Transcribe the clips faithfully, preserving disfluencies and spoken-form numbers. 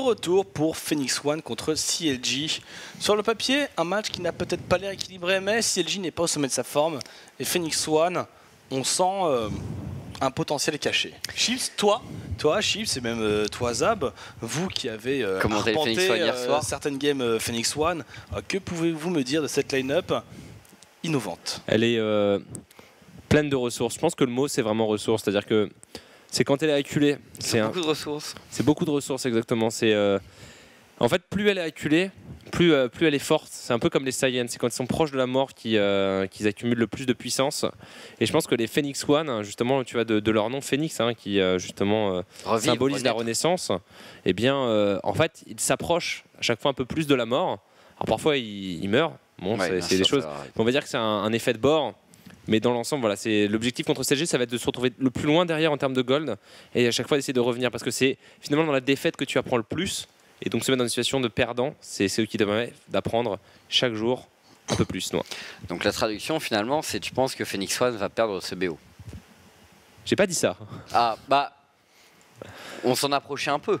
retour pour Phoenix One contre C L G. Sur le papier, un match qui n'a peut-être pas l'air équilibré, mais C L G n'est pas au sommet de sa forme. Et Phoenix One, on sent euh, un potentiel caché. Chips, toi, toi Chips et même euh, toi Zab, vous qui avez euh, arpenté hier soir. Euh, certaines games euh, Phoenix One, euh, que pouvez-vous me dire de cette line-up innovante? Elle est euh, pleine de ressources. Je pense que le mot, c'est vraiment ressources, c'est-à-dire que c'est quand elle est acculée. C'est beaucoup un... de ressources. C'est beaucoup de ressources, exactement. C'est euh... en fait, plus elle est acculée, plus, euh, plus elle est forte. C'est un peu comme les Saiyans. C'est quand ils sont proches de la mort qu'ils euh, qu'ils accumulent le plus de puissance. Et je pense que les Phoenix One, justement, tu vois, de, de leur nom Phoenix, hein, qui euh, justement euh, Revivre, symbolise la renaissance. Eh bien, euh, en fait, ils s'approchent à chaque fois un peu plus de la mort. Alors parfois, ils, ils meurent. Bon, ouais, c'est des choses. On va dire que c'est un, un effet de bord. Mais dans l'ensemble, voilà, c'est l'objectif contre C L G, ça va être de se retrouver le plus loin derrière en termes de gold et à chaque fois d'essayer de revenir parce que c'est finalement dans la défaite que tu apprends le plus et donc se mettre dans une situation de perdant, c'est ce qui te permet d'apprendre chaque jour un peu plus. Noah. Donc la traduction finalement, c'est tu penses que Phoenix One va perdre ce B O? J'ai pas dit ça. Ah bah, on s'en approchait un peu.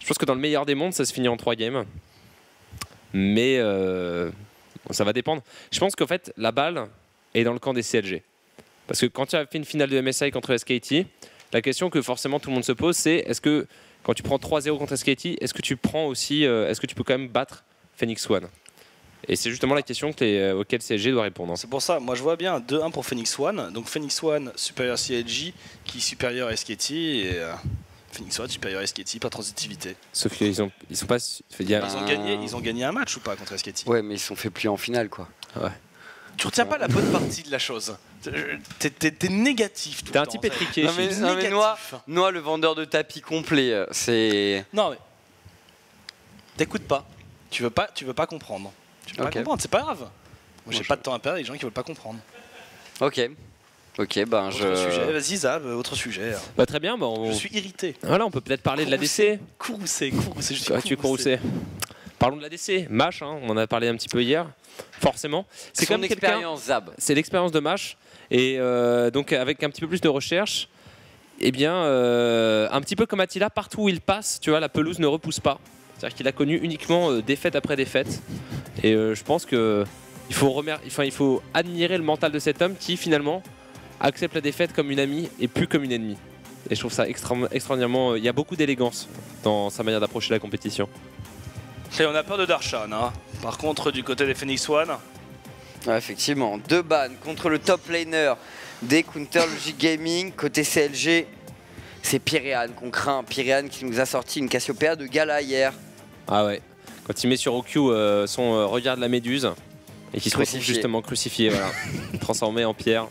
Je pense que dans le meilleur des mondes, ça se finit en trois games, mais euh, ça va dépendre. Je pense qu'en fait, la balle et dans le camp des C L G. Parce que quand tu as fait une finale de M S I contre S K T, la question que forcément tout le monde se pose, c'est est-ce que quand tu prends trois zéro contre S K T, est-ce que tu prends aussi, euh, est-ce que tu peux quand même battre Phoenix One? Et c'est justement la question que euh, auquel C L G doit répondre. C'est pour ça, moi je vois bien deux un pour Phoenix One. Donc Phoenix One supérieur à C L G, qui est supérieur à S K T, et euh, Phoenix One supérieur à S K T, pas transitivité. Sauf qu'ils ont, ils sont pas, y a... ils ont gagné, ils ont gagné un match ou pas contre S K T? Ouais, mais ils sont fait plier en finale quoi. Ouais. Tu retiens pas la bonne partie de la chose. T'es négatif. T'es un type étriqué. Non mais, non mais Noah, Noah, le vendeur de tapis complet, c'est. Non mais t'écoutes pas. Tu veux pas, tu veux pas comprendre. Tu veux okay. pas comprendre. C'est pas grave. Moi, Moi j'ai je... pas de temps à perdre. Les gens qui veulent pas comprendre. Ok. Ok, ben autre je. Vas-y Zab, autre sujet. Bah, très bien. Bah, on... Je suis irrité. Voilà, on peut peut-être parler courroucé, de l'A D C. Courroucé, courroucé. Je suis ah, courroucé. Tu es courroucé. Parlons de l'A D C. Mash, hein, on en a parlé un petit peu hier. Forcément, c'est comme l'expérience Zab. C'est l'expérience de Mash et euh, donc avec un petit peu plus de recherche, et eh bien euh, un petit peu comme Attila, partout où il passe, tu vois, la pelouse ne repousse pas. C'est-à-dire qu'il a connu uniquement euh, défaite après défaite. Et euh, je pense que il faut remer... enfin, il faut admirer le mental de cet homme qui finalement accepte la défaite comme une amie et plus comme une ennemie. Et je trouve ça extra... extraordinairement. Il y a beaucoup d'élégance dans sa manière d'approcher la compétition. Et on a peur de Darshan, hein. Par contre, du côté des Phoenix One... Ouais, effectivement, deux bans contre le top laner des Counter Logic Gaming. Côté C L G, c'est Pyrrhane qu'on craint. Pyrrhane qui nous a sorti une Cassiopeia de gala hier. Ah ouais, quand il met sur O Q euh, son euh, regard de la méduse et qui se retrouve justement crucifié, voilà. Transformé en pierre.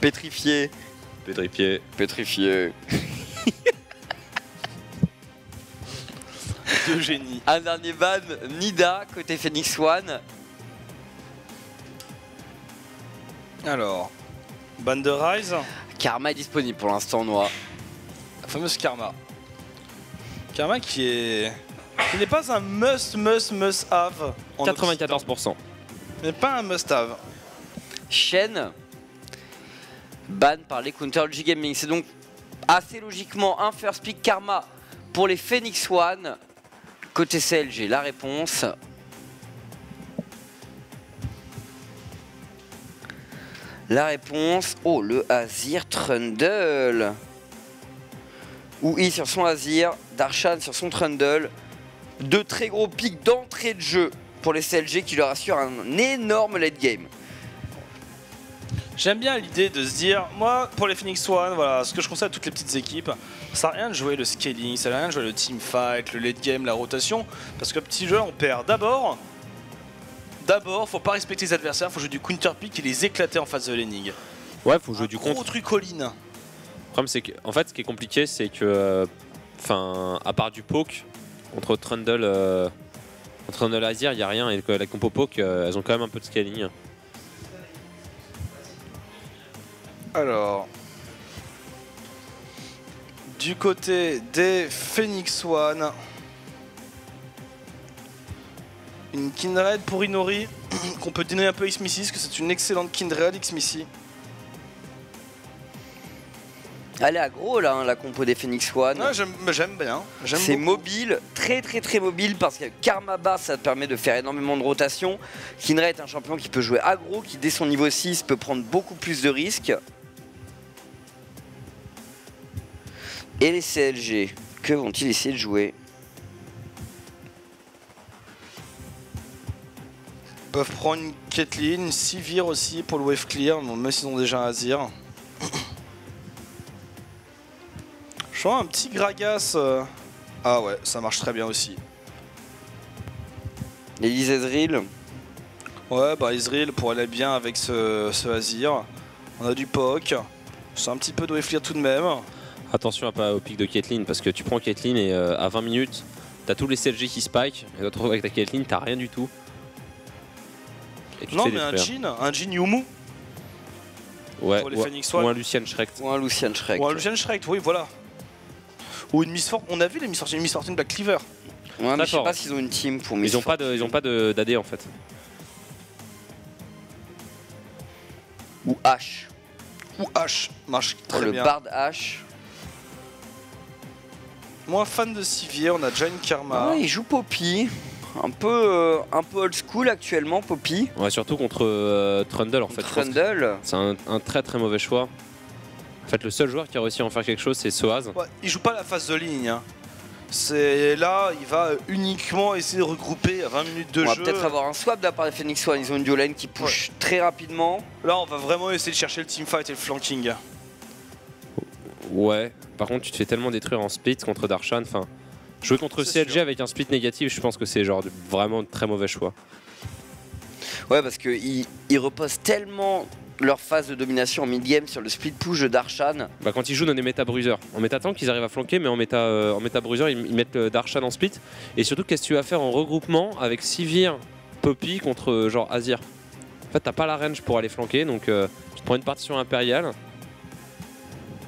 Pétrifié. Pétrifié. Pétrifié. De génie. Un dernier ban, Nida, côté Phoenix One. Alors, ban de Rise. Karma est disponible pour l'instant, Noah. La fameuse Karma. Karma qui est... Il n'est pas un must, must, must have. En quatre-vingt-quatorze pour cent. Mais pas un must have. Shen, ban par les Counter Logic Gaming. C'est donc assez logiquement un first pick Karma pour les Phoenix One. Côté C L G, la réponse. La réponse. Oh, le Azir Trundle. Ouhi sur son Azir, Darshan sur son Trundle. Deux très gros pics d'entrée de jeu pour les C L G qui leur assurent un énorme late game. J'aime bien l'idée de se dire, moi pour les Phoenix One, voilà, ce que je conseille à toutes les petites équipes, ça n'a rien de jouer le scaling, ça n'a rien de jouer le teamfight, le late game, la rotation, parce que petit jeu on perd. D'abord, d'abord, faut pas respecter les adversaires, faut jouer du counter pick et les éclater en face de l'enig. Ouais, faut jouer un du gros contre. Gros truc all-in. Le problème c'est que, en fait, ce qui est compliqué, c'est que, enfin, euh, à part du poke contre Trundle, euh, contre Trundle Azir, il y a rien et la compo poke, euh, elles ont quand même un peu de scaling. Alors, du côté des Phoenix One, une Kindred pour Inori, qu'on peut donner un peu à Xmithie, parce que c'est une excellente Kindred, Xmithie. Elle est aggro là, hein, la compo des Phoenix One. Ouais, j'aime bien. C'est mobile, très très très mobile, parce que Karma Bar, ça te permet de faire énormément de rotation. Kindra est un champion qui peut jouer aggro, qui dès son niveau six peut prendre beaucoup plus de risques. Et les C L G, que vont-ils essayer de jouer? Ils peuvent prendre une Caitlyn, Sivir aussi pour le wave clear, bon, même s'ils ont déjà un Azir. Je vois un petit Gragas. Euh... Ah ouais, ça marche très bien aussi. Elise Ezreal. Ouais, bah Ezreal pour aller bien avec ce, ce Azir. On a du P O C. C'est un petit peu de wave clear tout de même. Attention à pas au pic de Caitlyn, parce que tu prends Caitlyn et euh, à vingt minutes, t'as tous les C L G qui spike, et d'autre avec ta Caitlyn, t'as rien du tout. Et tu non, mais un Jhin, un Jhin Yumu. Ouais, pour les Phoenix One. Ou un Lucian Shrek. Ou un Lucian Shrek. Ou un Lucian Shrek, oui, voilà. Ou une Miss Fortune, on a vu les Miss Fortune, Miss Fortune Black Cleaver. Ouais, mais je sais pas s'ils ont une team pour Miss Fortune. Ils ont pas d'A D en fait. Ou H. Ou H, marche très oh, le bien. Le Bard H. Moins fan de Sivir, on a déjà une Karma. Ouais, il joue Poppy, un peu, euh, un peu old school actuellement, Poppy. Ouais, surtout contre euh, Trundle en fait. Trundle. C'est un, un très très mauvais choix. En fait, le seul joueur qui a réussi à en faire quelque chose, c'est Soaz. Ouais, il joue pas la phase de ligne. Hein. C'est là, il va uniquement essayer de regrouper à vingt minutes de on jeu. On va peut-être avoir un swap de la part des Phoenix One. Ils ont une duo lane qui push ouais. très rapidement. Là, on va vraiment essayer de chercher le teamfight et le flanking. Ouais, par contre, tu te fais tellement détruire en split contre Darshan. Enfin, jouer contre C L G sûr. Avec un split négatif, je pense que c'est genre vraiment un très mauvais choix. Ouais, parce qu'ils ils reposent tellement leur phase de domination en mid-game sur le split push de Darshan. Bah quand ils jouent dans des méta bruiseurs, en méta tank ils arrivent à flanquer, mais en méta, euh, en méta bruiseur ils, ils mettent Darshan en split. Et surtout, qu'est-ce que tu vas faire en regroupement avec Sivir, Poppy contre euh, genre Azir? En fait, t'as pas la range pour aller flanquer, donc euh, tu te prends une partition impériale.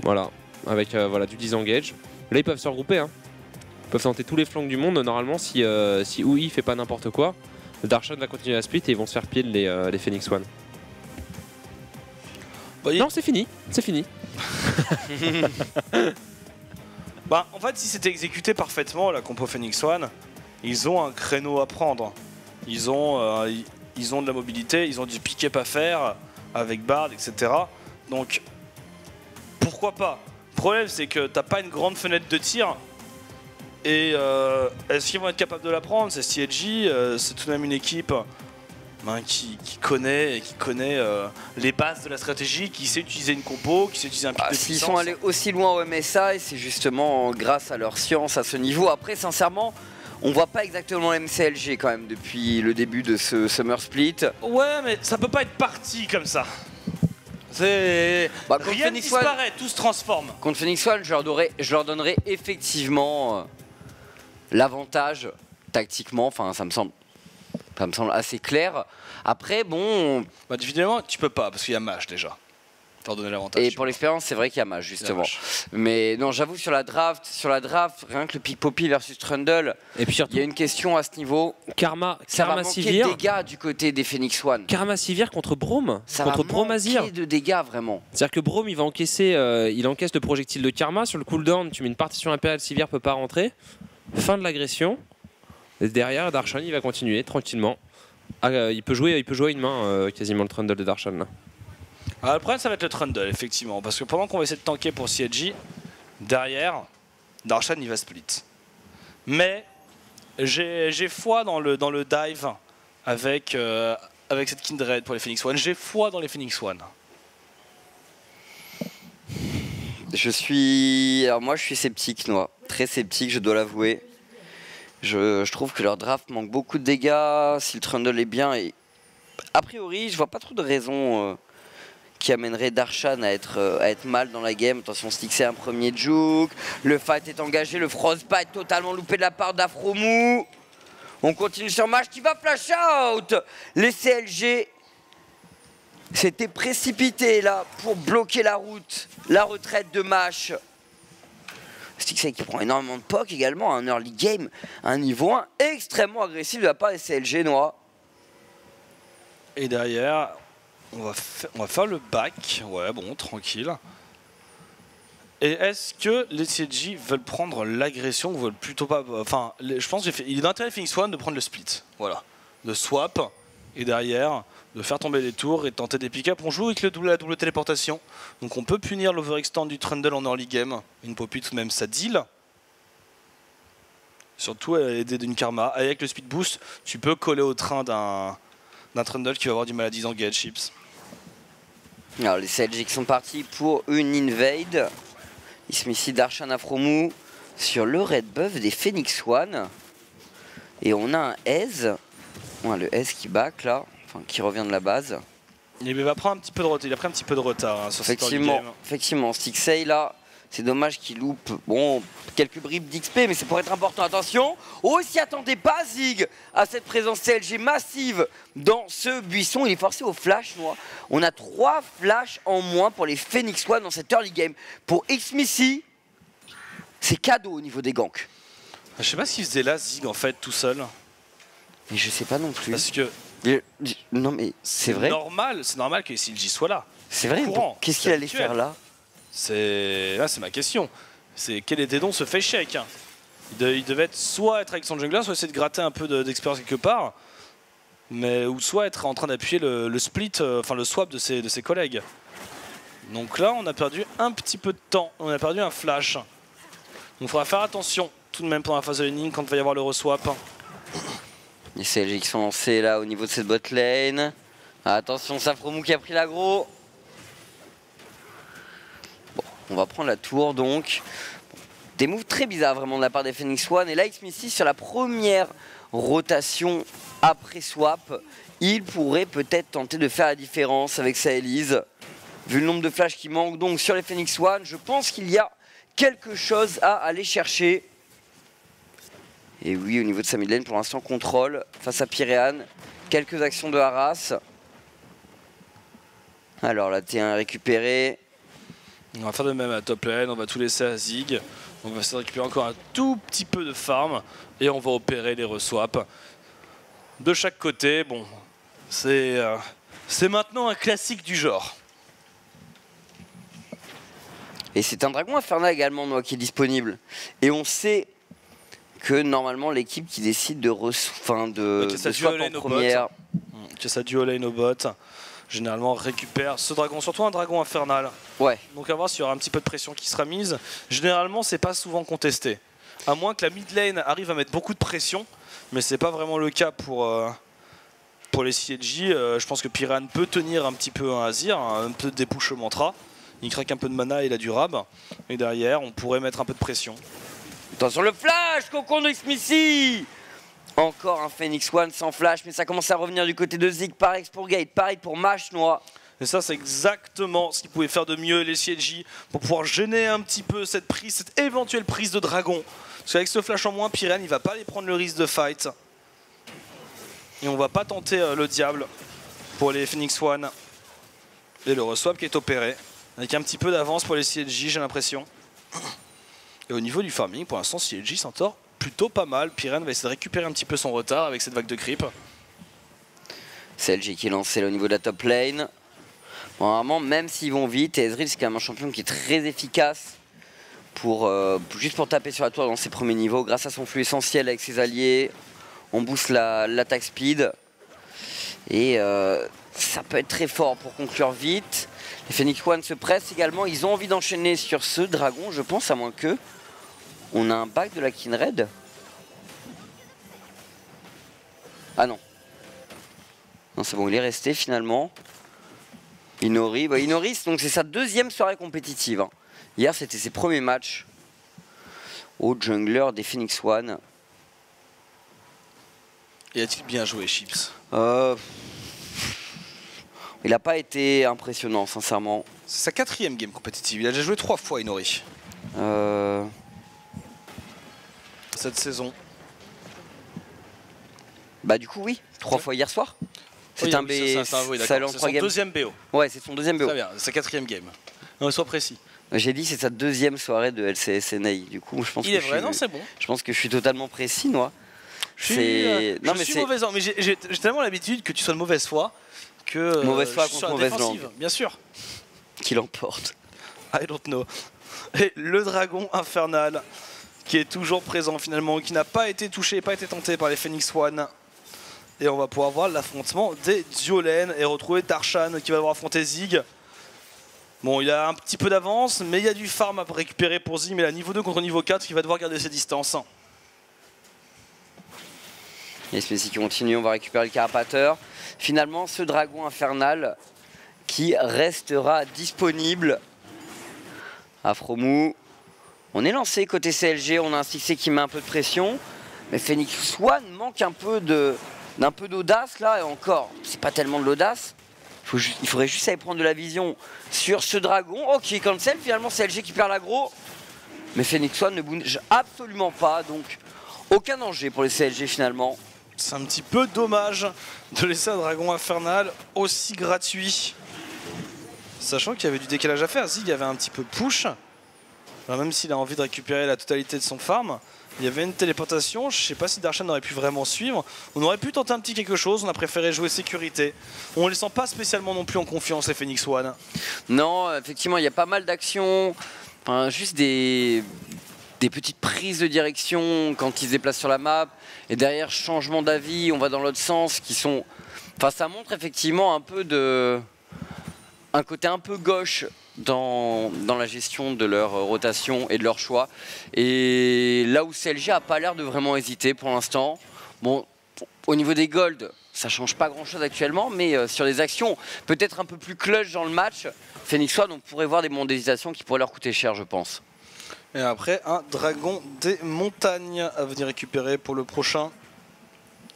Voilà, avec euh, voilà, du disengage. Là, ils peuvent se regrouper. Hein. Ils peuvent tenter tous les flancs du monde. Normalement, si, euh, si Ui fait pas n'importe quoi, Darshan va continuer à split et ils vont se faire pile les, euh, les Phoenix One. Non, c'est fini, c'est fini. Bah, en fait, si c'était exécuté parfaitement, la compo Phoenix One, ils ont un créneau à prendre. Ils ont, euh, ils ont de la mobilité, ils ont du pick-up à faire avec Bard, et cetera. Donc, pourquoi pas? Le problème, c'est que t'as pas une grande fenêtre de tir. Et euh, est-ce qu'ils vont être capables de la prendre? C'est C L G, euh, c'est tout de même une équipe... Hein, qui, qui connaît, qui connaît euh, les bases de la stratégie, qui sait utiliser une compo, qui sait utiliser un pic ah, de puissance. Ils sont allés aussi loin au M S I, c'est justement grâce à leur science à ce niveau. Après, sincèrement, on voit pas exactement le M C L G quand même depuis le début de ce Summer Split. Ouais, mais ça peut pas être parti comme ça. C'est... Bah, rien ne disparaît, tout se transforme. Contre Phoenix One, je leur donnerai, je leur donnerai effectivement euh, l'avantage tactiquement, enfin ça me semble... Ça me semble assez clair. Après, bon... Bah, évidemment, tu peux pas, parce qu'il y a Mash, déjà. Pour donner l'avantage. Et pour l'expérience, c'est vrai qu'il y a Mash, justement. A Mash. Mais non, j'avoue, sur la draft, sur la draft, rien que le pick Poppy versus Trundle, il y a une question à ce niveau. Karma, ça Karma va manquer Sivir. De dégâts du côté des Phoenix One. Karma Sivir contre Brome. Ça contre va Brome Azir. De dégâts, vraiment. C'est-à-dire que Brome, il va encaisser... Euh, il encaisse le projectile de Karma. Sur le cooldown, tu mets une partition impériale, Sivir peut pas rentrer. Fin de l'agression. Et derrière, Darshan il va continuer tranquillement. Ah, euh, il peut jouer, il peut jouer une main euh, quasiment le Trundle de Darshan là. Ah, le problème ça va être le Trundle effectivement, parce que pendant qu'on va essayer de tanker pour C L G, derrière Darshan il va split. Mais j'ai foi dans le dans le dive avec euh, avec cette Kindred pour les Phoenix One. J'ai foi dans les Phoenix One. Je suis, alors moi je suis sceptique, Noah, très sceptique, je dois l'avouer. Je, je trouve que leur draft manque beaucoup de dégâts, si le Trundle est bien. Et a priori, je vois pas trop de raisons euh, qui amèneraient Darshan à être, euh, à être mal dans la game. Attention, Stixxay un premier juke. Le fight est engagé, le frostbite totalement loupé de la part d'Aphromoo. On continue sur Mash qui va flash out. Les C L G s'étaient précipités là pour bloquer la route, la retraite de Mash. Stixxay qui prend énormément de poke également, un early game, un niveau un extrêmement agressif de la part des C L G, Noah. Et derrière, on va, on va faire le back, ouais bon, tranquille. Et est-ce que les C S G veulent prendre l'agression ou veulent plutôt pas... Enfin, je pense qu'il est d'intérêt Phoenix One de prendre le split. Voilà. De swap et derrière, de faire tomber les tours et de tenter des pick-up. On joue avec le double, la double téléportation. Donc on peut punir l'overextend du Trundle en early game. Une popie tout de même, ça deal. Surtout aidé d'une Karma. Avec le speed boost, tu peux coller au train d'un d'un Trundle qui va avoir du mal à disengager Chips. Alors les C S G sont partis pour une invade. Xmithie, Darshan, Aphromoo sur le red buff des Phoenix One. Et on a un Ez. On a le Ez qui back là, enfin qui revient de la base. Il va prendre un petit peu de retard, il a pris un petit peu de retard hein, sur cette game. Effectivement, Stixxay là, c'est dommage qu'il loupe bon, quelques bribes d'X P, mais c'est pour être important. Attention, oh, s'y attendez pas Zig à cette présence C L G massive dans ce buisson. Il est forcé au flash noir. On a trois flashs en moins pour les Phoenix One dans cette early game. Pour Xmithie, c'est cadeau au niveau des ganks. Je sais pas ce qu'il faisait là Zig en fait tout seul. Mais je sais pas non plus. Parce que... Non mais c'est vrai. Normal, c'est normal que les C L G soient là. C'est vrai, qu'est-ce qu'il allait faire là? C'est là, c'est ma question. C'est quel était donc ce fait shake? Il devait être soit être avec son jungler, soit essayer de gratter un peu d'expérience quelque part, mais ou soit être en train d'appuyer le, le split, euh, enfin le swap de ses de ses collègues. Donc là, on a perdu un petit peu de temps. On a perdu un flash. Donc il faudra faire attention tout de même pendant la phase de laning quand il va y avoir le re-swap. Les C L G qui sont lancés là au niveau de cette bot lane. Ah, attention, c'est Aphromoo qui a pris l'aggro. On va prendre la tour donc. Des moves très bizarres vraiment de la part des Phoenix One. Et là Xmithie sur la première rotation après swap, il pourrait peut-être tenter de faire la différence avec sa Elise. Vu le nombre de flashs qui manquent donc sur les Phoenix One, je pense qu'il y a quelque chose à aller chercher. Et oui, au niveau de sa midlane pour l'instant contrôle face à Pyrrhane. Quelques actions de harass. Alors la T un récupérée. On va faire de même à top lane, on va tout laisser à Zig. On va essayer de récupérer encore un tout petit peu de farm et on va opérer les reswaps de chaque côté. Bon, c'est euh, c'est maintenant un classique du genre. Et c'est un dragon infernal également, Noah, qui est disponible. Et on sait que normalement l'équipe qui décide de enfin de, de swap en première, que ça due au lane au bot, généralement récupère ce dragon, surtout un dragon infernal. Ouais. Donc à voir s'il y aura un petit peu de pression qui sera mise. Généralement c'est pas souvent contesté. À moins que la mid lane arrive à mettre beaucoup de pression. Mais c'est pas vraiment le cas pour, euh, pour les C S G. Euh, je pense que Pyrrhane peut tenir un petit peu un Azir, un peu de dépouche au mantra. Il craque un peu de mana et il a du rab. Et derrière on pourrait mettre un peu de pression. Attention le flash, cocon de Xmithie. Encore un Phoenix One sans flash, mais ça commence à revenir du côté de Zig. Pareil pour Gate, pareil pour Mash, Noah. Et ça, c'est exactement ce qu'ils pouvaient faire de mieux, les C S G, pour pouvoir gêner un petit peu cette prise, cette éventuelle prise de dragon. Parce qu'avec ce flash en moins, Pyrrhane, il va pas aller prendre le risque de fight. Et on va pas tenter euh, le diable pour les Phoenix One. Et le re-swap qui est opéré. Avec un petit peu d'avance pour les C S G, j'ai l'impression. Et au niveau du farming, pour l'instant, C S G s'en sort plutôt pas mal. Pyrrhane va essayer de récupérer un petit peu son retard avec cette vague de creep. C'est L G qui est lancé là au niveau de la top lane. Bon, normalement, même s'ils vont vite, Ezreal c'est quand même un champion qui est très efficace pour euh, juste pour taper sur la tour dans ses premiers niveaux. Grâce à son flux essentiel avec ses alliés, on booste l'attaque la, speed. Et euh, ça peut être très fort pour conclure vite. Les Phoenix One se pressent également. Ils ont envie d'enchaîner sur ce dragon, je pense, à moins que... On a un back de la Kindred. Ah non. Non c'est bon, il est resté finalement. Inori, bah Inori, donc c'est sa deuxième soirée compétitive. Hier c'était ses premiers matchs au jungler des Phoenix One. Et a-t-il bien joué Chips? euh... Il n'a pas été impressionnant sincèrement. C'est sa quatrième game compétitive, il a déjà joué trois fois Inori. Euh... Cette saison. Bah du coup oui, trois fois hier soir. C'est oui, un oui, B O. C'est son game. Deuxième B O. Ouais, c'est son deuxième B O. Très bien, sa quatrième game. Non, sois précis. J'ai dit c'est sa deuxième soirée de L C S N A. Du coup, je pense. Il que est je vrai, suis, non, c'est bon. Je pense que je suis totalement précis, moi. Je suis, euh, non, je mais suis mauvaise langue, mais j'ai tellement l'habitude que tu sois de mauvaise foi que euh, mauvaise foi contre mauvaise langue, bien sûr. Qui l'emporte. I don't know. Et le dragon infernal qui est toujours présent finalement, qui n'a pas été touché, pas été tenté par les Phoenix One. Et on va pouvoir voir l'affrontement des Diolènes et retrouver Darshan qui va devoir affronter Zig. Bon, il a un petit peu d'avance, mais il y a du farm à récupérer pour Zig, mais il a niveau deux contre niveau quatre, il va devoir garder ses distances. Et celui-ci continue, on va récupérer le carapateur. Finalement, ce dragon infernal qui restera disponible. Aphromoo, on est lancé côté C L G, on a un Stixxay qui met un peu de pression, mais Phoenix One manque un peu de... d'un peu d'audace là, et encore, c'est pas tellement de l'audace. Faut il faudrait juste aller prendre de la vision sur ce dragon. Oh, qui est cancel, finalement c'est L G qui perd l'aggro. Mais Phoenix One ne bouge absolument pas, donc aucun danger pour les C L G finalement. C'est un petit peu dommage de laisser un dragon infernal aussi gratuit. Sachant qu'il y avait du décalage à faire, Zig avait un petit peu push. Alors, même s'il a envie de récupérer la totalité de son farm, il y avait une téléportation, je ne sais pas si Darshan aurait pu vraiment suivre. On aurait pu tenter un petit quelque chose, on a préféré jouer sécurité. On ne les sent pas spécialement non plus en confiance, les Phoenix One. Non, effectivement, il y a pas mal d'actions, enfin, juste des, des petites prises de direction quand ils se déplacent sur la map. Et derrière, changement d'avis, on va dans l'autre sens, qui sont... Enfin, ça montre effectivement un peu de... un côté un peu gauche dans, dans la gestion de leur rotation et de leur choix. Et là où C L G n'a pas l'air de vraiment hésiter pour l'instant. Bon, au niveau des golds, ça change pas grand chose actuellement, mais euh, sur les actions peut-être un peu plus clutch dans le match, Phoenix One, on pourrait voir des mondialisations qui pourraient leur coûter cher, je pense. Et après, un dragon des montagnes à venir récupérer pour le prochain.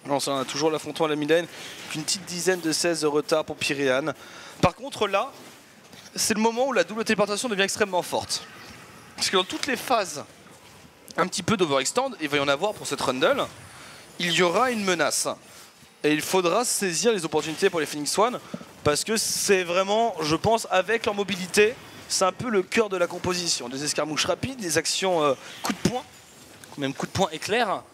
Alors, on a toujours l'affrontement à la mid-lane, une petite dizaine de seize de retard pour Pyrrhane. Par contre là, c'est le moment où la double téléportation devient extrêmement forte. Parce que dans toutes les phases un petit peu d'overextend, il va y en avoir pour cette Rundle, il y aura une menace. Et il faudra saisir les opportunités pour les Phoenix One, parce que c'est vraiment, je pense, avec leur mobilité, c'est un peu le cœur de la composition. Des escarmouches rapides, des actions euh, coup de poing, même coup de poing éclair,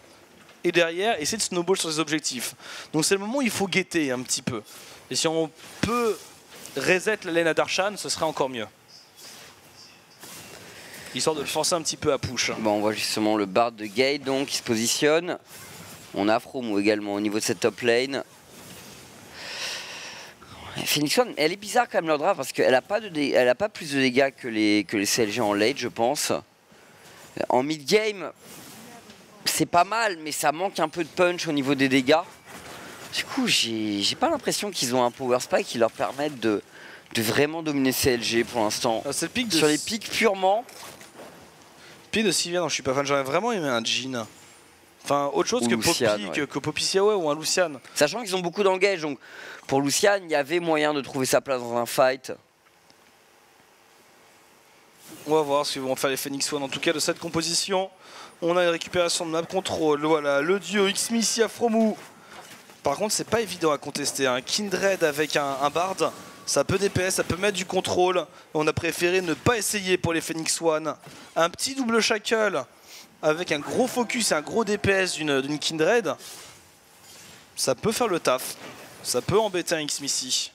et derrière essayer de snowball sur ses objectifs. Donc c'est le moment où il faut guetter un petit peu. Et si on peut... reset la lane à Darshan, ce serait encore mieux. Histoire de le forcer un petit peu à push. Bon, on voit justement le bard de Gate donc qui se positionne. On a Aphromoo également au niveau de cette top lane. Et Phoenix One, elle est bizarre quand même leur draft parce qu'elle n'a pas, pas plus de dégâts que les, que les C L G en late, je pense. En mid-game, c'est pas mal, mais ça manque un peu de punch au niveau des dégâts. Du coup, j'ai pas l'impression qu'ils ont un power spike qui leur permette de, de vraiment dominer C L G pour l'instant. Ah, le pic de sur les pics purement. Pic de Sylvain, non, je suis pas fan. J'aurais vraiment aimé un Jhin. Enfin, autre chose ou que Poppy, ouais. que, que Poppy Siawe ou un Lucian. Sachant qu'ils ont beaucoup d'engage, donc pour Lucian, il y avait moyen de trouver sa place dans un fight. On va voir ce qu'ils vont faire les Phoenix One en tout cas de cette composition. On a une récupération de map control. Voilà, le duo Xmithie Aphromoo. Par contre, c'est pas évident à contester. Un Kindred avec un, un Bard, ça peut D P S, ça peut mettre du contrôle. On a préféré ne pas essayer pour les Phoenix One. Un petit double shackle avec un gros focus et un gros D P S d'une Kindred, ça peut faire le taf. Ça peut embêter un Xmithie.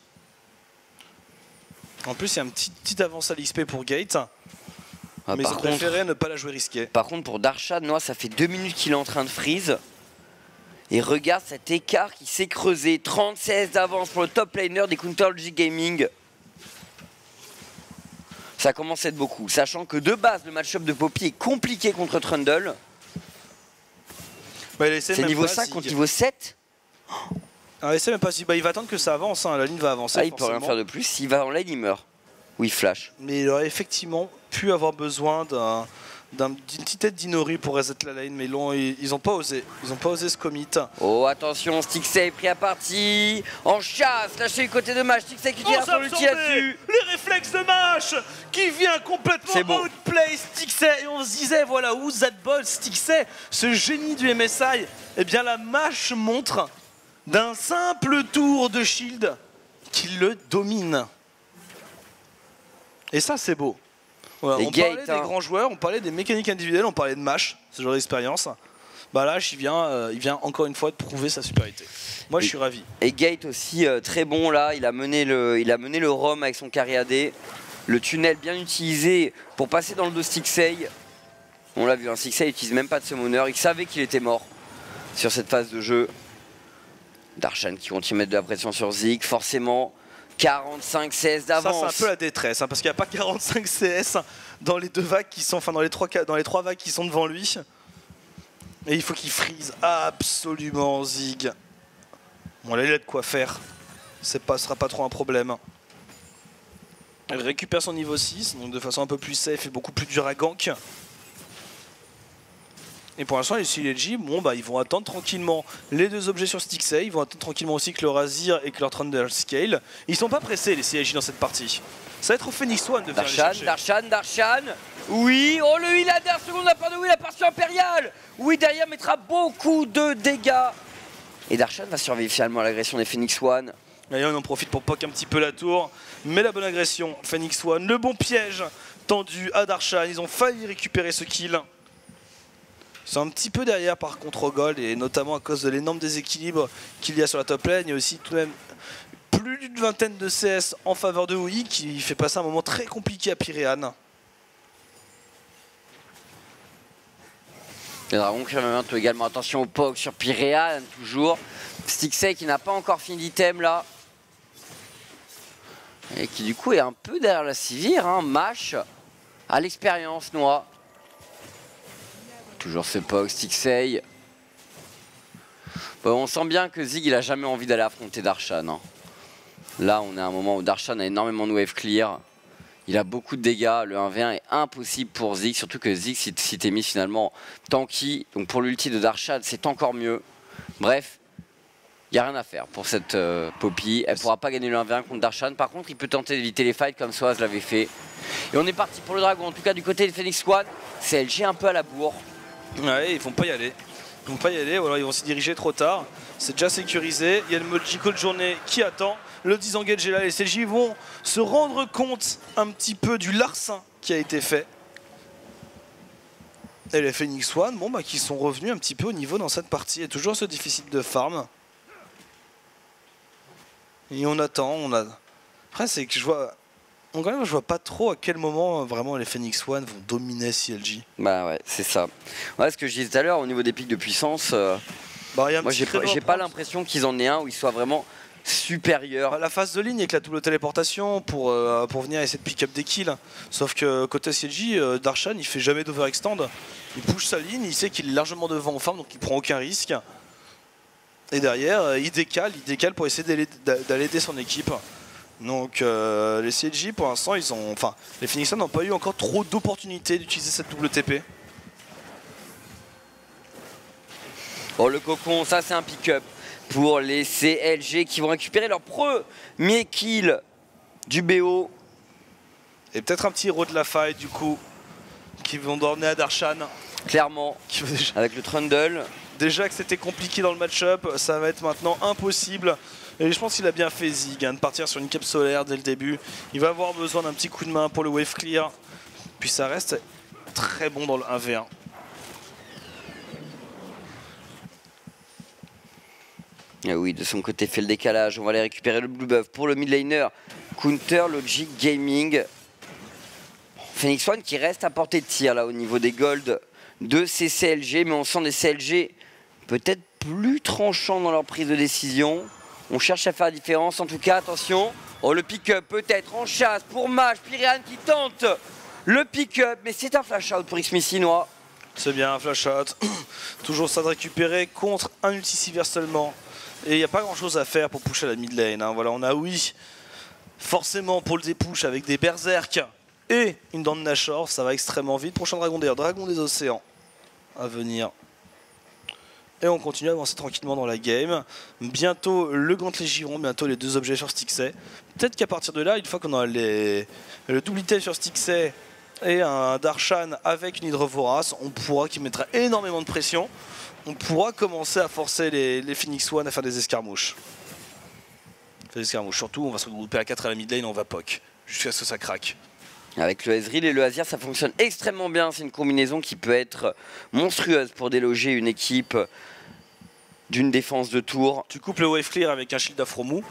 En plus, il y a une petite, petite avance à l'X P pour Gate. Ah, mais ils ont préféré ne pas la jouer risquée. Par contre, pour Darshan, Noah, ça fait deux minutes qu'il est en train de freeze. Et regarde cet écart qui s'est creusé, trente-six d'avance pour le top laner des Counter Logic Gaming. Ça commence à être beaucoup, sachant que de base le match-up de Poppy est compliqué contre Trundle. Bah, c'est niveau cinq contre niveau sept. Ah, même pas si... bah, il va attendre que ça avance, hein. La ligne va avancer. Ah, il peut rien faire de plus, s'il va en lane il meurt. Ou il flash. Mais il aurait effectivement pu avoir besoin d'un... d'une petite tête d'Inori pour reset la lane, mais ils n'ont pas osé, ils n'ont pas osé ce commit. Oh, attention, Stixxay est pris à partie, en chasse, lâché du côté de Mash, Stixxay qui tire sur l'ulti là-dessus. Les réflexes de Mash qui vient complètement bon. Outplay Stixxay, et on se disait voilà où Zadbol Stixxay, ce génie du M S I, et bien la Mash montre d'un simple tour de shield qu'il le domine. Et ça c'est beau. Ouais, on Gate, parlait hein. des grands joueurs, on parlait des mécaniques individuelles, on parlait de Mash, ce genre d'expérience. Bah là, il vient, euh, il vient encore une fois de prouver sa supériorité. Moi, et, je suis ravi. Et Gate aussi, euh, très bon là, il a mené le, il a mené le roam avec son carry A D. Le tunnel bien utilisé pour passer dans le dos Stixxay. On l'a vu, un Stixxay n'utilise même pas de summoner. Il savait qu'il était mort sur cette phase de jeu. Darshan qui continue de mettre de la pression sur Zig, forcément. quarante-cinq C S d'avance. Ça, c'est un peu la détresse, hein, parce qu'il n'y a pas quarante-cinq C S dans les deux vagues qui sont, enfin dans les trois, dans les trois vagues qui sont devant lui. Et il faut qu'il freeze absolument Zig. Bon, là, il a de quoi faire. Ce ne sera pas trop un problème. Il récupère son niveau six, donc de façon un peu plus safe et beaucoup plus dur à gank. Et pour l'instant, les Synergy, bon, bah, ils vont attendre tranquillement les deux objets sur Stixxay. Ils vont attendre tranquillement aussi que leur Azir et que leur Trundle Scale. Ils sont pas pressés, les Synergy, dans cette partie. Ça va être au Phoenix One de Darshan, faire les Darshan, Darshan, oui, oh le heal à Darsh, seconde à part de oui, la partie impériale. Oui, derrière mettra beaucoup de dégâts. Et Darshan va survivre finalement à l'agression des Phoenix One. Et on en profite pour poke un petit peu la tour. Mais la bonne agression, Phoenix One, le bon piège tendu à Darshan. Ils ont failli récupérer ce kill. C'est un petit peu derrière par contre au gold, et notamment à cause de l'énorme déséquilibre qu'il y a sur la top lane. Il y a aussi tout de même plus d'une vingtaine de C S en faveur de Wi qui fait passer un moment très compliqué à Pyrrhane. Les dragons qui reviennent également, attention au poke sur Pyrrhane toujours. Stixxay qui n'a pas encore fini d'item là. Et qui du coup est un peu derrière la civière, hein. Mash à l'expérience, Noah. Toujours ce poke, Stixxay. Bon, on sent bien que Zig il a jamais envie d'aller affronter Darshan. Hein. Là on est à un moment où Darshan a énormément de wave clear. Il a beaucoup de dégâts, le un v un est impossible pour Zig. Surtout que Zig si t'es mis finalement tanky. Donc pour l'ulti de Darshan c'est encore mieux. Bref, il n'y a rien à faire pour cette euh, Poppy. Elle ne pourra pas gagner le un v un contre Darshan. Par contre il peut tenter d'éviter les fights comme Soaz l'avait fait. Et on est parti pour le dragon. En tout cas du côté de Phoenix One, c'est L G un peu à la bourre. Ouais, ils vont pas y aller. Ils vont pas y aller, ou alors ils vont s'y diriger trop tard. C'est déjà sécurisé. Il y a le Mojiko de journée qui attend. Le disengage est là. Les C J vont se rendre compte un petit peu du larcin qui a été fait. Et les Phoenix One, bon, bah, qui sont revenus un petit peu au niveau dans cette partie. Et toujours ce déficit de farm. Et on attend. On a... Après, c'est que je vois. Donc quand même, je vois pas trop à quel moment vraiment les Phoenix One vont dominer C L G. Bah ouais, c'est ça. Ouais, ce que je disais tout à l'heure, au niveau des pics de puissance, euh, bah, moi j'ai pas, pas l'impression qu'ils en aient un où ils soient vraiment supérieurs. Bah, la phase de ligne avec la double téléportation pour, euh, pour venir essayer de pick up des kills. Sauf que côté C L G, euh, Darshan il fait jamais d'overextend. Il push sa ligne, il sait qu'il est largement devant en farm, donc il prend aucun risque. Et derrière, euh, il décale, il décale pour essayer d'aller aider son équipe. Donc euh, les C L G pour l'instant ils ont, enfin les Phoenix One n'ont pas eu encore trop d'opportunités d'utiliser cette double T P. Oh le cocon, ça c'est un pick-up pour les C L G qui vont récupérer leur premier kill du B O. Et peut-être un petit héros de la faille du coup qui vont donner à Darshan. Clairement, qui déjà... avec le Trundle. Déjà que c'était compliqué dans le match-up, ça va être maintenant impossible. Et je pense qu'il a bien fait Zig, hein, de partir sur une cape solaire dès le début. Il va avoir besoin d'un petit coup de main pour le wave clear. Puis ça reste très bon dans le un v un. Ah oui, de son côté fait le décalage. On va aller récupérer le blue buff pour le mid laner. Counter Logic Gaming. Phoenix One qui reste à portée de tir là au niveau des golds de ces C L G. Mais on sent des C L G peut-être plus tranchants dans leur prise de décision. On cherche à faire la différence, en tout cas, attention. Oh, le pick-up peut-être en chasse pour Mash, Pyrrhane qui tente le pick-up, mais c'est un flash-out pour Xmithie, Noah. C'est bien un flash-out, toujours ça de récupérer contre un ulti-sivir seulement. Et il n'y a pas grand-chose à faire pour pusher la mid-lane, hein. Voilà, on a oui, forcément pour le dépush avec des berserk et une dent de Nashor, ça va extrêmement vite. Prochain dragon d'ailleurs, dragon des océans à venir. Et on continue à avancer tranquillement dans la game. Bientôt le gantelet giron, bientôt les deux objets sur Stixxay. Peut-être qu'à partir de là, une fois qu'on a les... le double item sur Stixxay et un Darshan avec une Hydrovorace, on pourra, qui mettra énormément de pression, on pourra commencer à forcer les, les Phoenix One à faire des escarmouches. Des escarmouches, surtout, on va se regrouper à quatre à la mid lane, on va poke, jusqu'à ce que ça craque. Avec le Ezreal et le Azir, ça fonctionne extrêmement bien. C'est une combinaison qui peut être monstrueuse pour déloger une équipe d'une défense de tour. Tu coupes le wave clear avec un shield d'Aphromoo.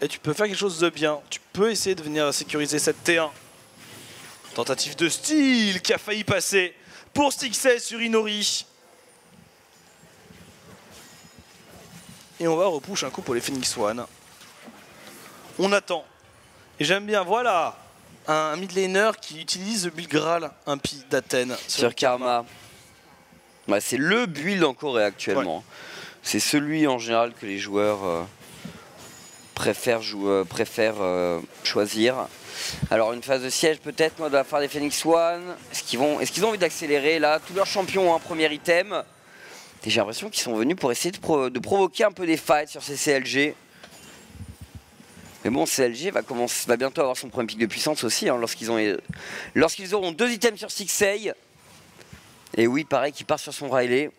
et tu peux faire quelque chose de bien. Tu peux essayer de venir sécuriser cette T un. Tentative de style qui a failli passer pour Stixxay sur Inori. Et on va repush un coup pour les Phoenix One. On attend. Et j'aime bien, voilà, un mid laner qui utilise le build Graal, un Pi d'Athènes. Sur, sur Karma. Karma. Bah, c'est le build en Corée actuellement. Ouais. C'est celui en général que les joueurs euh, préfèrent, jouer, préfèrent euh, choisir. Alors une phase de siège peut-être moi de la part des Phoenix One. Est-ce qu'ils vont, est-ce qu'ils ont envie d'accélérer là? Tous leurs champions, hein, premier item. Et j'ai l'impression qu'ils sont venus pour essayer de, pro de provoquer un peu des fights sur ces C L G. Mais bon, C L G va, commencer, va bientôt avoir son premier pic de puissance aussi, hein, lorsqu'ils ont, lorsqu'ils auront deux items sur Stixxay. Et oui, pareil, qui part sur son Riley.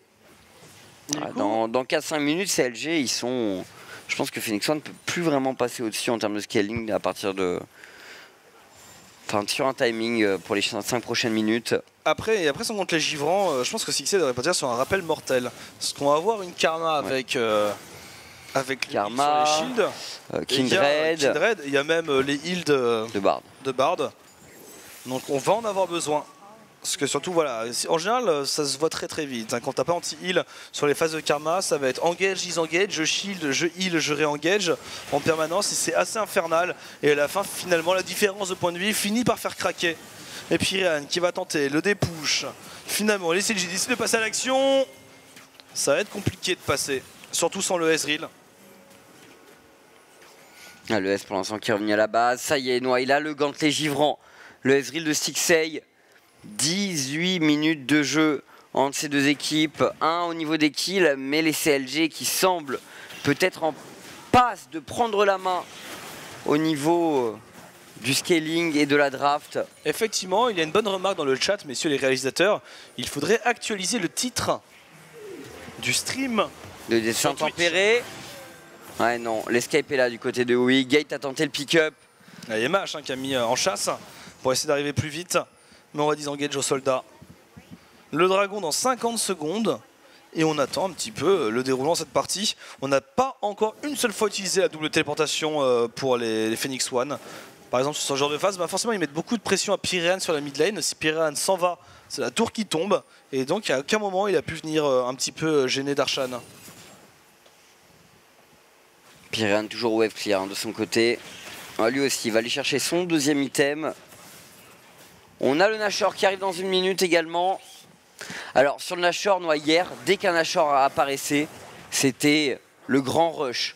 Ah, dans dans quatre à cinq minutes, C L G, ils sont... Je pense que Phoenix One ne peut plus vraiment passer au-dessus en termes de scaling à partir de... Enfin, sur un timing pour les cinq prochaines minutes. Après, et après sans compte les givrants, euh, je pense que Stixxay devrait partir sur un rappel mortel. Parce qu'on va avoir une Karma avec... Euh... Avec Karma, sur les shields, euh, Kindred, il y, a, Kindred il y a même les heals de, de, Bard. de Bard. Donc on va en avoir besoin. Parce que surtout, voilà, en général, ça se voit très très vite. Quand t'as pas anti-heal sur les phases de Karma, ça va être engage, disengage, je shield, je heal, je réengage en permanence. Et c'est assez infernal. Et à la fin, finalement, la différence de point de vue finit par faire craquer. Et Pyrrhane qui va tenter le dépush. Finalement, les C L G décident de passer à l'action. Ça va être compliqué de passer, surtout sans le Ezreal. Ah, le S pour l'instant qui est revenu à la base. Ça y est, Noah, il a le gantelet givrant. Le Ezreal de Stixxay. dix-huit minutes de jeu entre ces deux équipes. Un au niveau des kills, mais les C L G qui semblent peut-être en passe de prendre la main au niveau du scaling et de la draft. Effectivement, il y a une bonne remarque dans le chat, messieurs les réalisateurs. Il faudrait actualiser le titre du stream de Dessin Tempéré. Ouais non, l'escape est là du côté de Oi. Gate a tenté le pick-up. Il y a Mash hein, qui a mis en chasse pour essayer d'arriver plus vite. Mais on va disengage au soldat. Le dragon dans cinquante secondes. Et on attend un petit peu le déroulement de cette partie. On n'a pas encore une seule fois utilisé la double téléportation pour les, les Phoenix One. Par exemple sur ce genre de phase, bah forcément ils mettent beaucoup de pression à Pyrrhane sur la mid lane. Si Pyrrhane s'en va, c'est la tour qui tombe. Et donc à aucun moment il a pu venir un petit peu gêner Darshan. Pyrrhane toujours wave clear hein, de son côté. Ah, lui aussi, il va aller chercher son deuxième item. On a le Nashor qui arrive dans une minute également. Alors sur le Nashor, Noah, hier, dès qu'un Nashor apparaissait, c'était le grand rush.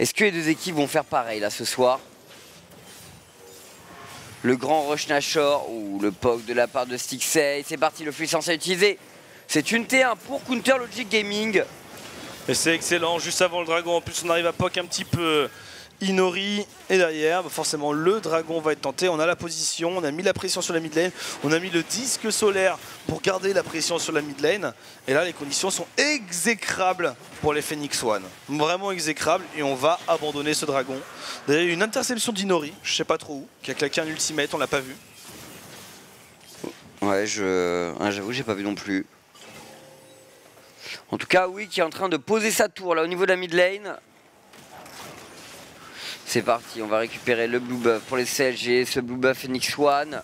Est-ce que les deux équipes vont faire pareil là ce soir? Le grand rush Nashor ou le P O C de la part de Stixxay. C'est parti, le flux censé utiliser. C'est une T un pour Counter Logic Gaming. Et c'est excellent, juste avant le dragon, en plus on arrive à poke un petit peu Inori. Et derrière, forcément le dragon va être tenté, on a la position, on a mis la pression sur la mid lane, on a mis le disque solaire pour garder la pression sur la mid lane. Et là les conditions sont exécrables pour les Phoenix One, vraiment exécrables, et on va abandonner ce dragon. D'ailleurs une interception d'Inori, je sais pas trop où, qui a claqué un ultimate, on l'a pas vu. Ouais, je... Ah, j'avoue j'ai pas vu non plus. En tout cas, oui, qui est en train de poser sa tour là au niveau de la mid lane. C'est parti, on va récupérer le blue buff pour les C L G, ce blue buff Phoenix One.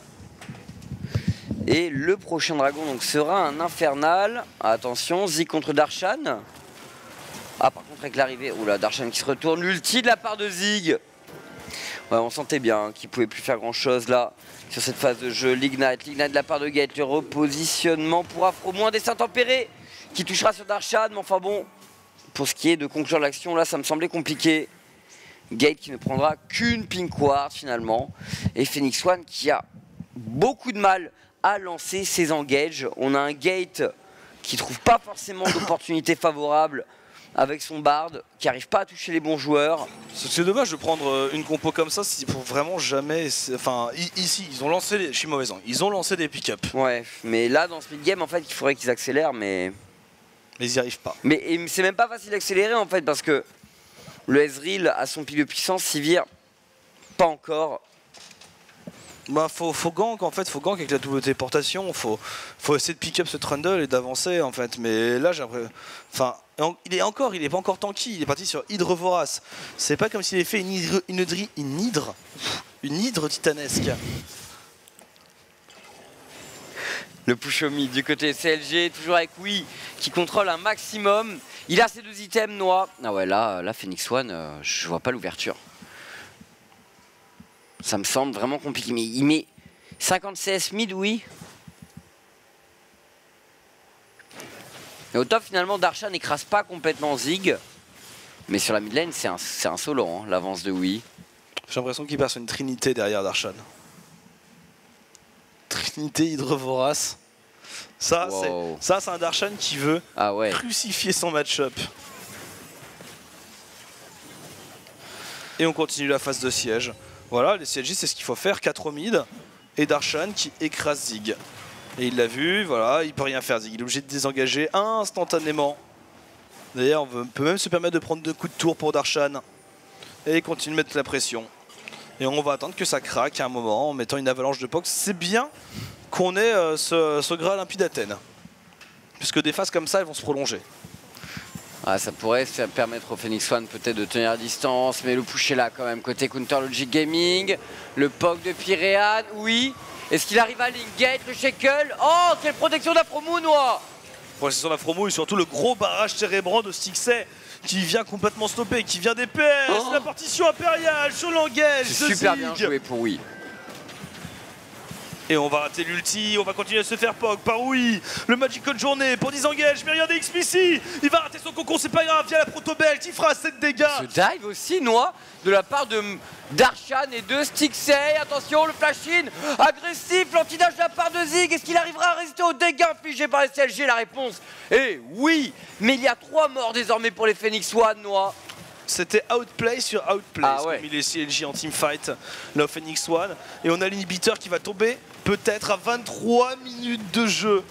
Et le prochain dragon donc sera un infernal. Attention, Zig contre Darshan. Ah, par contre, avec l'arrivée, oula, Darshan qui se retourne, l'ulti de la part de Zig. Ouais, on sentait bien hein, qu'il pouvait plus faire grand chose là sur cette phase de jeu. L'Ignite, l'Ignite de la part de Gate, le repositionnement pour Aphromoo, un dessin tempéré qui touchera sur Darshan, mais enfin bon, pour ce qui est de conclure l'action, là ça me semblait compliqué. Gate qui ne prendra qu'une pink ward finalement, et Phoenix One qui a beaucoup de mal à lancer ses engages. On a un Gate qui ne trouve pas forcément d'opportunités favorables avec son Bard, qui n'arrive pas à toucher les bons joueurs. C'est dommage de prendre une compo comme ça, c'est pour vraiment jamais... Enfin, ici, ils ont lancé... Les... Je suis mauvais en, ils ont lancé des pick-up. Ouais, mais là, dans ce mid-game, en fait, il faudrait qu'ils accélèrent, mais... Mais ils n'y arrivent pas. Mais c'est même pas facile d'accélérer en fait, parce que le Ezreal a son pic de puissance, Sivir, pas encore. Bah, faut, faut gank en fait, faut gank avec la double téléportation, faut, faut essayer de pick up ce trundle et d'avancer en fait, mais là j'ai enfin, il est encore, il est pas encore tanky, il est parti sur Hydre Vorace, c'est pas comme s'il avait fait une hydre, une, hydre, une hydre, une hydre titanesque. Le push au mid du côté C L G, toujours avec oui, qui contrôle un maximum, il a ses deux items Noah, ah ouais là, là Phoenix One, euh, je vois pas l'ouverture. Ça me semble vraiment compliqué, mais il met cinquante C S mid, oui. Et au top, finalement, Darshan n'écrase pas complètement Zig. Mais sur la mid lane, c'est un, un solo, hein, l'avance de oui. J'ai l'impression qu'il passe une trinité derrière Darshan. Trinité Hydre Vorace. Ça, wow. c'est un Darshan qui veut ah ouais. crucifier son match-up. Et on continue la phase de siège. Voilà, les C L G, c'est ce qu'il faut faire, quatre mid et Darshan qui écrase Zig. Et il l'a vu, voilà, il peut rien faire Zig, il est obligé de désengager instantanément. D'ailleurs, on peut même se permettre de prendre deux coups de tour pour Darshan. Et il continue de mettre la pression. Et on va attendre que ça craque à un moment en mettant une avalanche de pox. C'est bien qu'on ait euh, ce, ce gras limpide d'Athènes. Puisque des phases comme ça, elles vont se prolonger. Ah, ça pourrait ça permettre au Phoenix One peut-être de tenir à distance, mais le push est là quand même côté Counter Logic Gaming. Le P O C de Pyrrhane, oui. Est-ce qu'il arrive à Lingate, le Shekel? Oh, quelle protection d'Aphromoo, Noah! Protection d'Aphromoo et surtout le gros barrage cérébrant de Stixxay qui vient complètement stopper, qui vient des P S. Oh. La partition impériale sur l'engage. C'est super Zig. Bien joué pour oui. Et on va rater l'ulti, on va continuer à se faire poke par oui. Le Magic Code journée pour disengage, mais regardez Xmithie, il va rater son concours, c'est pas grave, via la protobelle qui fera sept dégâts. Ce dive aussi, Noah, de la part de Darshan et de Stixxay. Attention, le flash-in, agressif, l'anti-dash de la part de Zig. Est-ce qu'il arrivera à résister aux dégâts infligés par les C L G? La réponse est oui, mais il y a trois morts désormais pour les Phoenix One, Noah. C'était outplay sur outplay, ah ouais. Comme il est C L G en teamfight, là au Phoenix One. Et on a l'inhibiteur qui va tomber peut-être à vingt-trois minutes de jeu.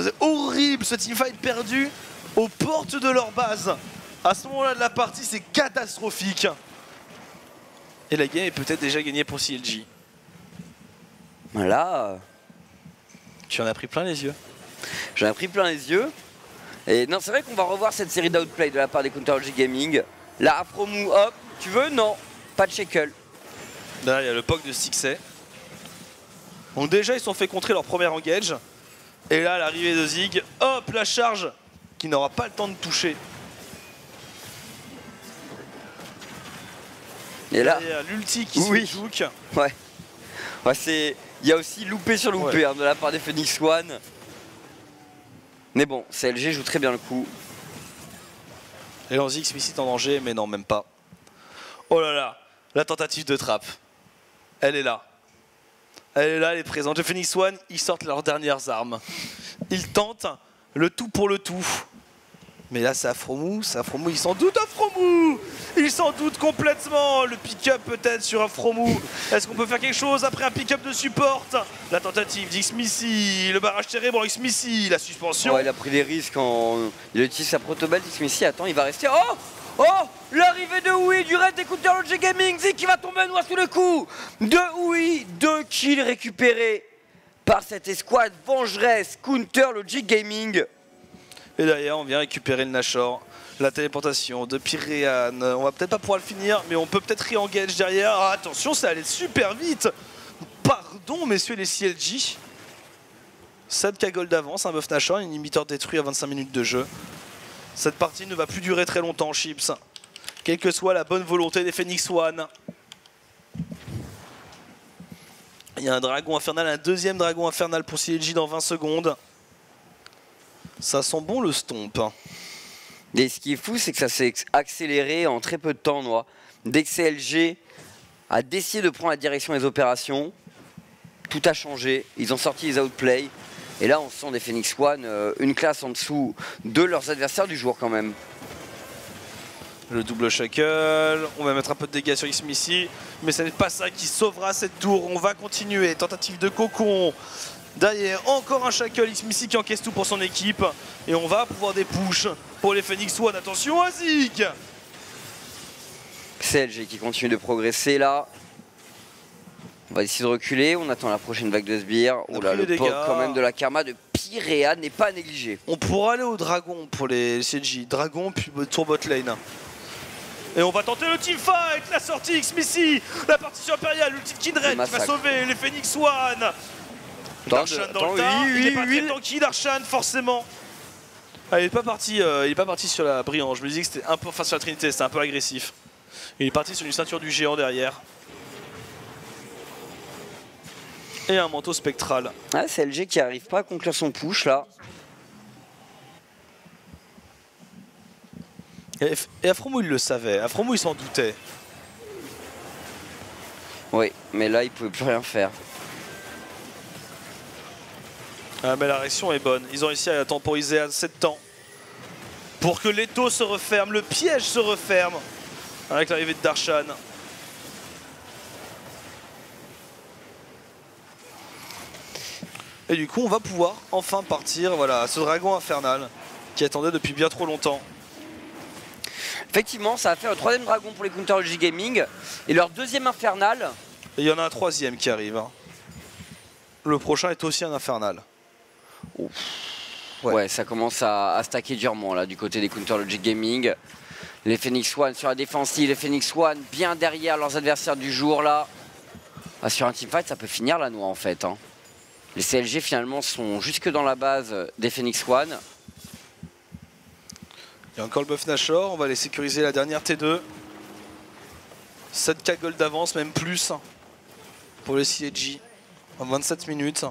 C'est horrible ce teamfight perdu aux portes de leur base. À ce moment-là de la partie, c'est catastrophique. Et la game est peut-être déjà gagnée pour C L G. Voilà. Tu en as pris plein les yeux. J'en ai pris plein les yeux. Et non, c'est vrai qu'on va revoir cette série d'outplay de la part des Counter Logic Gaming. La Aphromoo, hop, tu veux? Non, pas de shekel. Là, il y a le P O C de Stixxay. Bon, déjà, ils se sont fait contrer leur premier engage. Et là, l'arrivée de Zig, hop, la charge qui n'aura pas le temps de toucher. Et là, l'ulti qui oui. se joue. Ouais. Ouais, c'est. Il y a aussi loupé sur loupé ouais. hein, de la part des Phoenix One. Mais bon, C L G joue très bien le coup. Et là, on se dit Xmithie est en danger, mais non, même pas. Oh là là, la tentative de trappe. Elle est là. Elle est là, elle est présente. Le Phoenix One, ils sortent leurs dernières armes. Ils tentent le tout pour le tout. Mais là, c'est Aphromoo, c'est Aphromoo, il s'en doute, Aphromoo. Il s'en doute complètement. Le pick-up peut-être sur Aphromoo. Est-ce qu'on peut faire quelque chose après un pick-up de support? La tentative d'Xmithie, le barrage cérébral Xmithie, la suspension. Oh, il a pris des risques en. Il utilise sa protobelle d'Xmithie. Attends, il va rester. Oh Oh l'arrivée de oui du reste des Counter Logic Gaming. Zig qui va tomber noir sous le coup. De oui, deux kills récupérés par cette escouade vengeresse Counter Logic Gaming. Et derrière, on vient récupérer le Nashor, la téléportation de Pyrrhane. On va peut-être pas pouvoir le finir, mais on peut peut-être re-engage derrière. Ah, attention, ça allait super vite. Pardon, messieurs les C L G. sept cagoles d'avance, un buff Nashor, un inhibiteur détruit à vingt-cinq minutes de jeu. Cette partie ne va plus durer très longtemps, Chips. Quelle que soit la bonne volonté des Phoenix One. Il y a un dragon infernal, un deuxième dragon infernal pour C L G dans vingt secondes. Ça sent bon le stomp. Et ce qui est fou, c'est que ça s'est accéléré en très peu de temps, Noah. Dès que C L G a décidé de prendre la direction des opérations, tout a changé. Ils ont sorti les outplays. Et là, on sent des Phoenix One euh, une classe en dessous de leurs adversaires du jour quand même. Le double shackle, on va mettre un peu de dégâts sur Xmithie, mais ce n'est pas ça qui sauvera cette tour. On va continuer. Tentative de cocon. Derrière, encore un shackle, Xmithie qui encaisse tout pour son équipe. Et on va pouvoir des pushes pour les Phoenix One. Attention à Zig! C L G qui continue de progresser là. On va essayer de reculer, on attend la prochaine vague de sbires. Oh là, le pop quand même de la karma de Pyrrhane n'est pas négligé. On pourra aller au dragon pour les C J. Dragon puis Turbo Lane. Et on va tenter le team fight, la sortie Xmithie, la partie sur Imperial, l'ultime Kindred qui va sauver les Phoenix One. Darshan dans le tas, il n'est pas très tanky Darshan forcément. Ah, il n'est pas, euh, pas parti sur la brillante, je me disais que c'était un peu face à la Trinité, c'était un peu agressif. Il est parti sur une ceinture du géant derrière. Et un manteau spectral. Ah, c'est L G qui n'arrive pas à conclure son push là. Et, et Aphromoo il le savait, Aphromoo il s'en doutait. Oui, mais là il ne pouvait plus rien faire. Ah, mais la réaction est bonne, ils ont réussi à temporiser à sept temps. Pour que l'étau se referme, le piège se referme. Avec l'arrivée de Darshan. Et du coup on va pouvoir enfin partir voilà, à ce dragon infernal qui attendait depuis bien trop longtemps. Effectivement, ça va faire le troisième dragon pour les Counter Logic Gaming et leur deuxième infernal. Et il y en a un troisième qui arrive. Hein. Le prochain est aussi un infernal. Ouf. Ouais. ouais, ça commence à, à stacker durement là du côté des Counter Logic Gaming. Les Phoenix One sur la défensive, les Phoenix One bien derrière leurs adversaires du jour là. Ah, sur un teamfight, ça peut finir la noix en fait. Hein. Les C L G finalement sont jusque dans la base des Phoenix One. Il y a encore le buff Nashor, on va aller sécuriser la dernière T deux. sept K gold d'avance, même plus pour les C L G en vingt-sept minutes.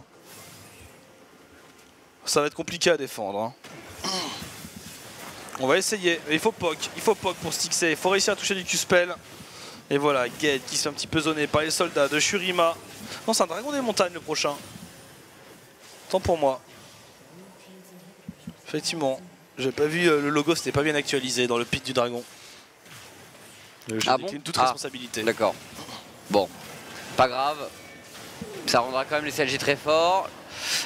Ça va être compliqué à défendre. Hein. On va essayer, il faut poke, il faut poke pour Stixxay, il faut réussir à toucher du Q-spell. Et voilà, Gate qui se fait un petit peu zoner par les soldats de Shurima. Non, c'est un dragon des montagnes le prochain. Tant pour moi. Effectivement. J'ai pas vu, le logo c'était pas bien actualisé dans le pit du dragon. Je ah bon une toute ah, responsabilité. D'accord. Bon, pas grave. Ça rendra quand même les C L G très forts.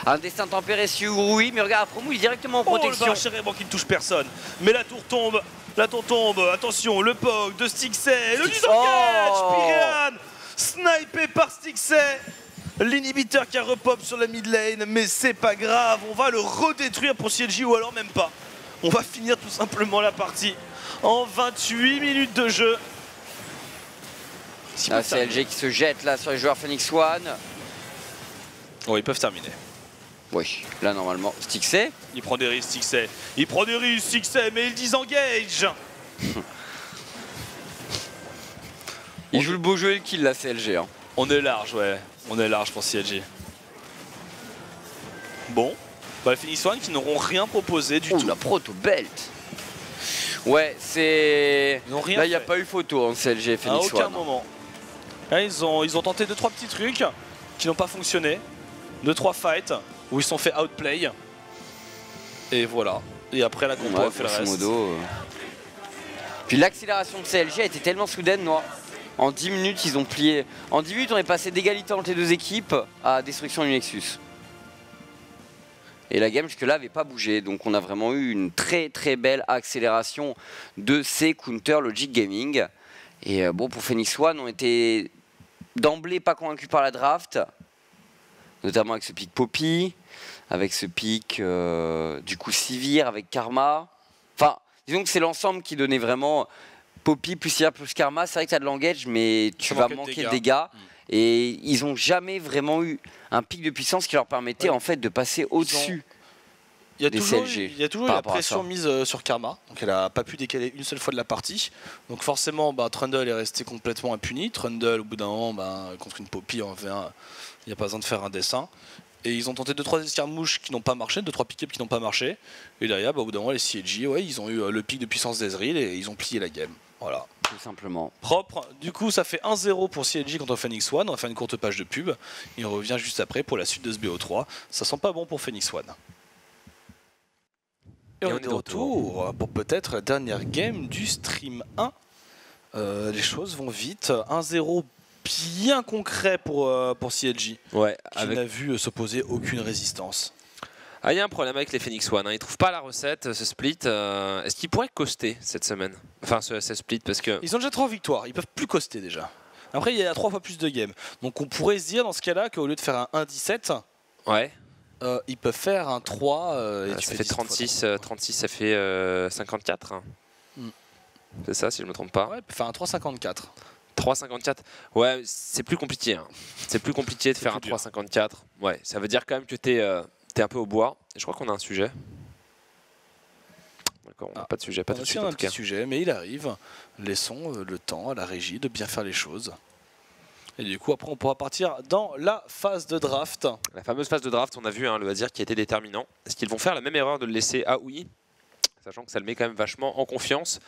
Un destin tempéré sur oui, mais regarde, Aphromoo il est directement en protection. Oh, le chéri, bon, qui ne touche personne. Mais la tour tombe, la tour tombe. Attention, le P O C de Stixxay. Le disengage oh Pyrrhane snipé par Stixxay. L'inhibiteur qui a repop sur la mid lane, mais c'est pas grave. On va le redétruire pour C L G ou alors même pas. On va finir tout simplement la partie en vingt-huit minutes de jeu. Ah, c'est L G qui se jette là sur les joueurs Phoenix One. Oh, ils peuvent terminer. Oui, là normalement, Stixxay. Il prend des risques, Stixxay. Il prend des risques, Stixxay, mais il disengage. Il joue le beau jeu et le kill là, c'est L G. Hein. On est large, ouais. On est large pour C L G. Bon. Bah, les Phoenix One qui n'auront rien proposé du oh, tout. La proto belt. Ouais, c'est. Là, il n'y a pas eu photo en C L G et Phoenix One. À aucun moment. Là, ils, ont, ils ont tenté deux trois petits trucs qui n'ont pas fonctionné. deux trois fights où ils sont fait outplay. Et voilà. Et après, la compo ouais, a fait le reste. Modo. Puis l'accélération de C L G a été tellement soudaine, Noah. En dix minutes, ils ont plié. En dix minutes, on est passé d'égalité entre les deux équipes à destruction du Nexus. Et la game jusque-là n'avait pas bougé, donc on a vraiment eu une très très belle accélération de ces Counter Logic Gaming. Et bon, pour Phoenix One, on était d'emblée pas convaincus par la draft, notamment avec ce pick Poppy, avec ce pick euh, du coup Sivir, avec Karma. Enfin, disons que c'est l'ensemble qui donnait vraiment Poppy plus Sivir plus Karma. C'est vrai que tu as de l'engage, mais tu Ça vas manquer de dégâts. De dégâts. Mmh. Et ils n'ont jamais vraiment eu un pic de puissance qui leur permettait ouais. en fait de passer au-dessus ont... des C L G. Il y a toujours eu la pression mise sur Karma, donc elle n'a pas pu décaler une seule fois de la partie. Donc forcément, bah, Trundle est resté complètement impuni. Trundle, au bout d'un moment, bah, contre une Poppy, en fait, il n'y a pas besoin de faire un dessin. Et ils ont tenté deux trois escarmouches qui n'ont pas marché, deux trois pick-up qui n'ont pas marché. Et derrière, bah, au bout d'un moment, les C L G, ouais, ils ont eu le pic de puissance d'Ezreal et ils ont plié la game. Voilà. Tout simplement. Propre. Du coup, ça fait un zéro pour C L G contre Phoenix One. On va faire une courte page de pub. Et on revient juste après pour la suite de ce B O trois. Ça sent pas bon pour Phoenix One. Et on, et on est de retour, retour pour peut-être la dernière game du stream un. Euh, les choses vont vite. un zéro bien concret pour, euh, pour C L G. Ouais, qui avec... n'a vu s'opposer aucune résistance. Ah, il y a un problème avec les Phoenix One, hein. Ils trouvent pas la recette, ce split. Euh, Est-ce qu'ils pourraient coster cette semaine? Enfin, ce, ce split, parce que... Ils ont déjà trois victoires, ils peuvent plus coster déjà. Après, il y a trois fois plus de games. Donc on pourrait se dire dans ce cas-là qu'au lieu de faire un un dix-sept, ouais. euh, ils peuvent faire un trois. Euh, et ah, tu ça fais fait trente-six, fois, euh, trente-six, ça fait euh, cinquante-quatre. Hein. Mm. C'est ça, si je ne me trompe pas. Ouais, ils peuvent faire un trois cinquante-quatre. trois cinquante-quatre, ouais, c'est plus compliqué. Hein. C'est plus compliqué de faire un trois cinquante-quatre. Ouais, ça veut dire quand même que tu es, euh, t'es un peu au bois. Je crois qu'on a un sujet. D'accord, on n'a ah, pas de sujet, pas de sujet. On a un petit sujet, mais il arrive. Laissons euh, le temps à la régie de bien faire les choses. Et du coup, après, on pourra partir dans la phase de draft. La fameuse phase de draft, on a vu hein, le hasard qui a été déterminant. Est-ce qu'ils vont faire la même erreur de le laisser à oui, sachant que ça le met quand même vachement en confiance.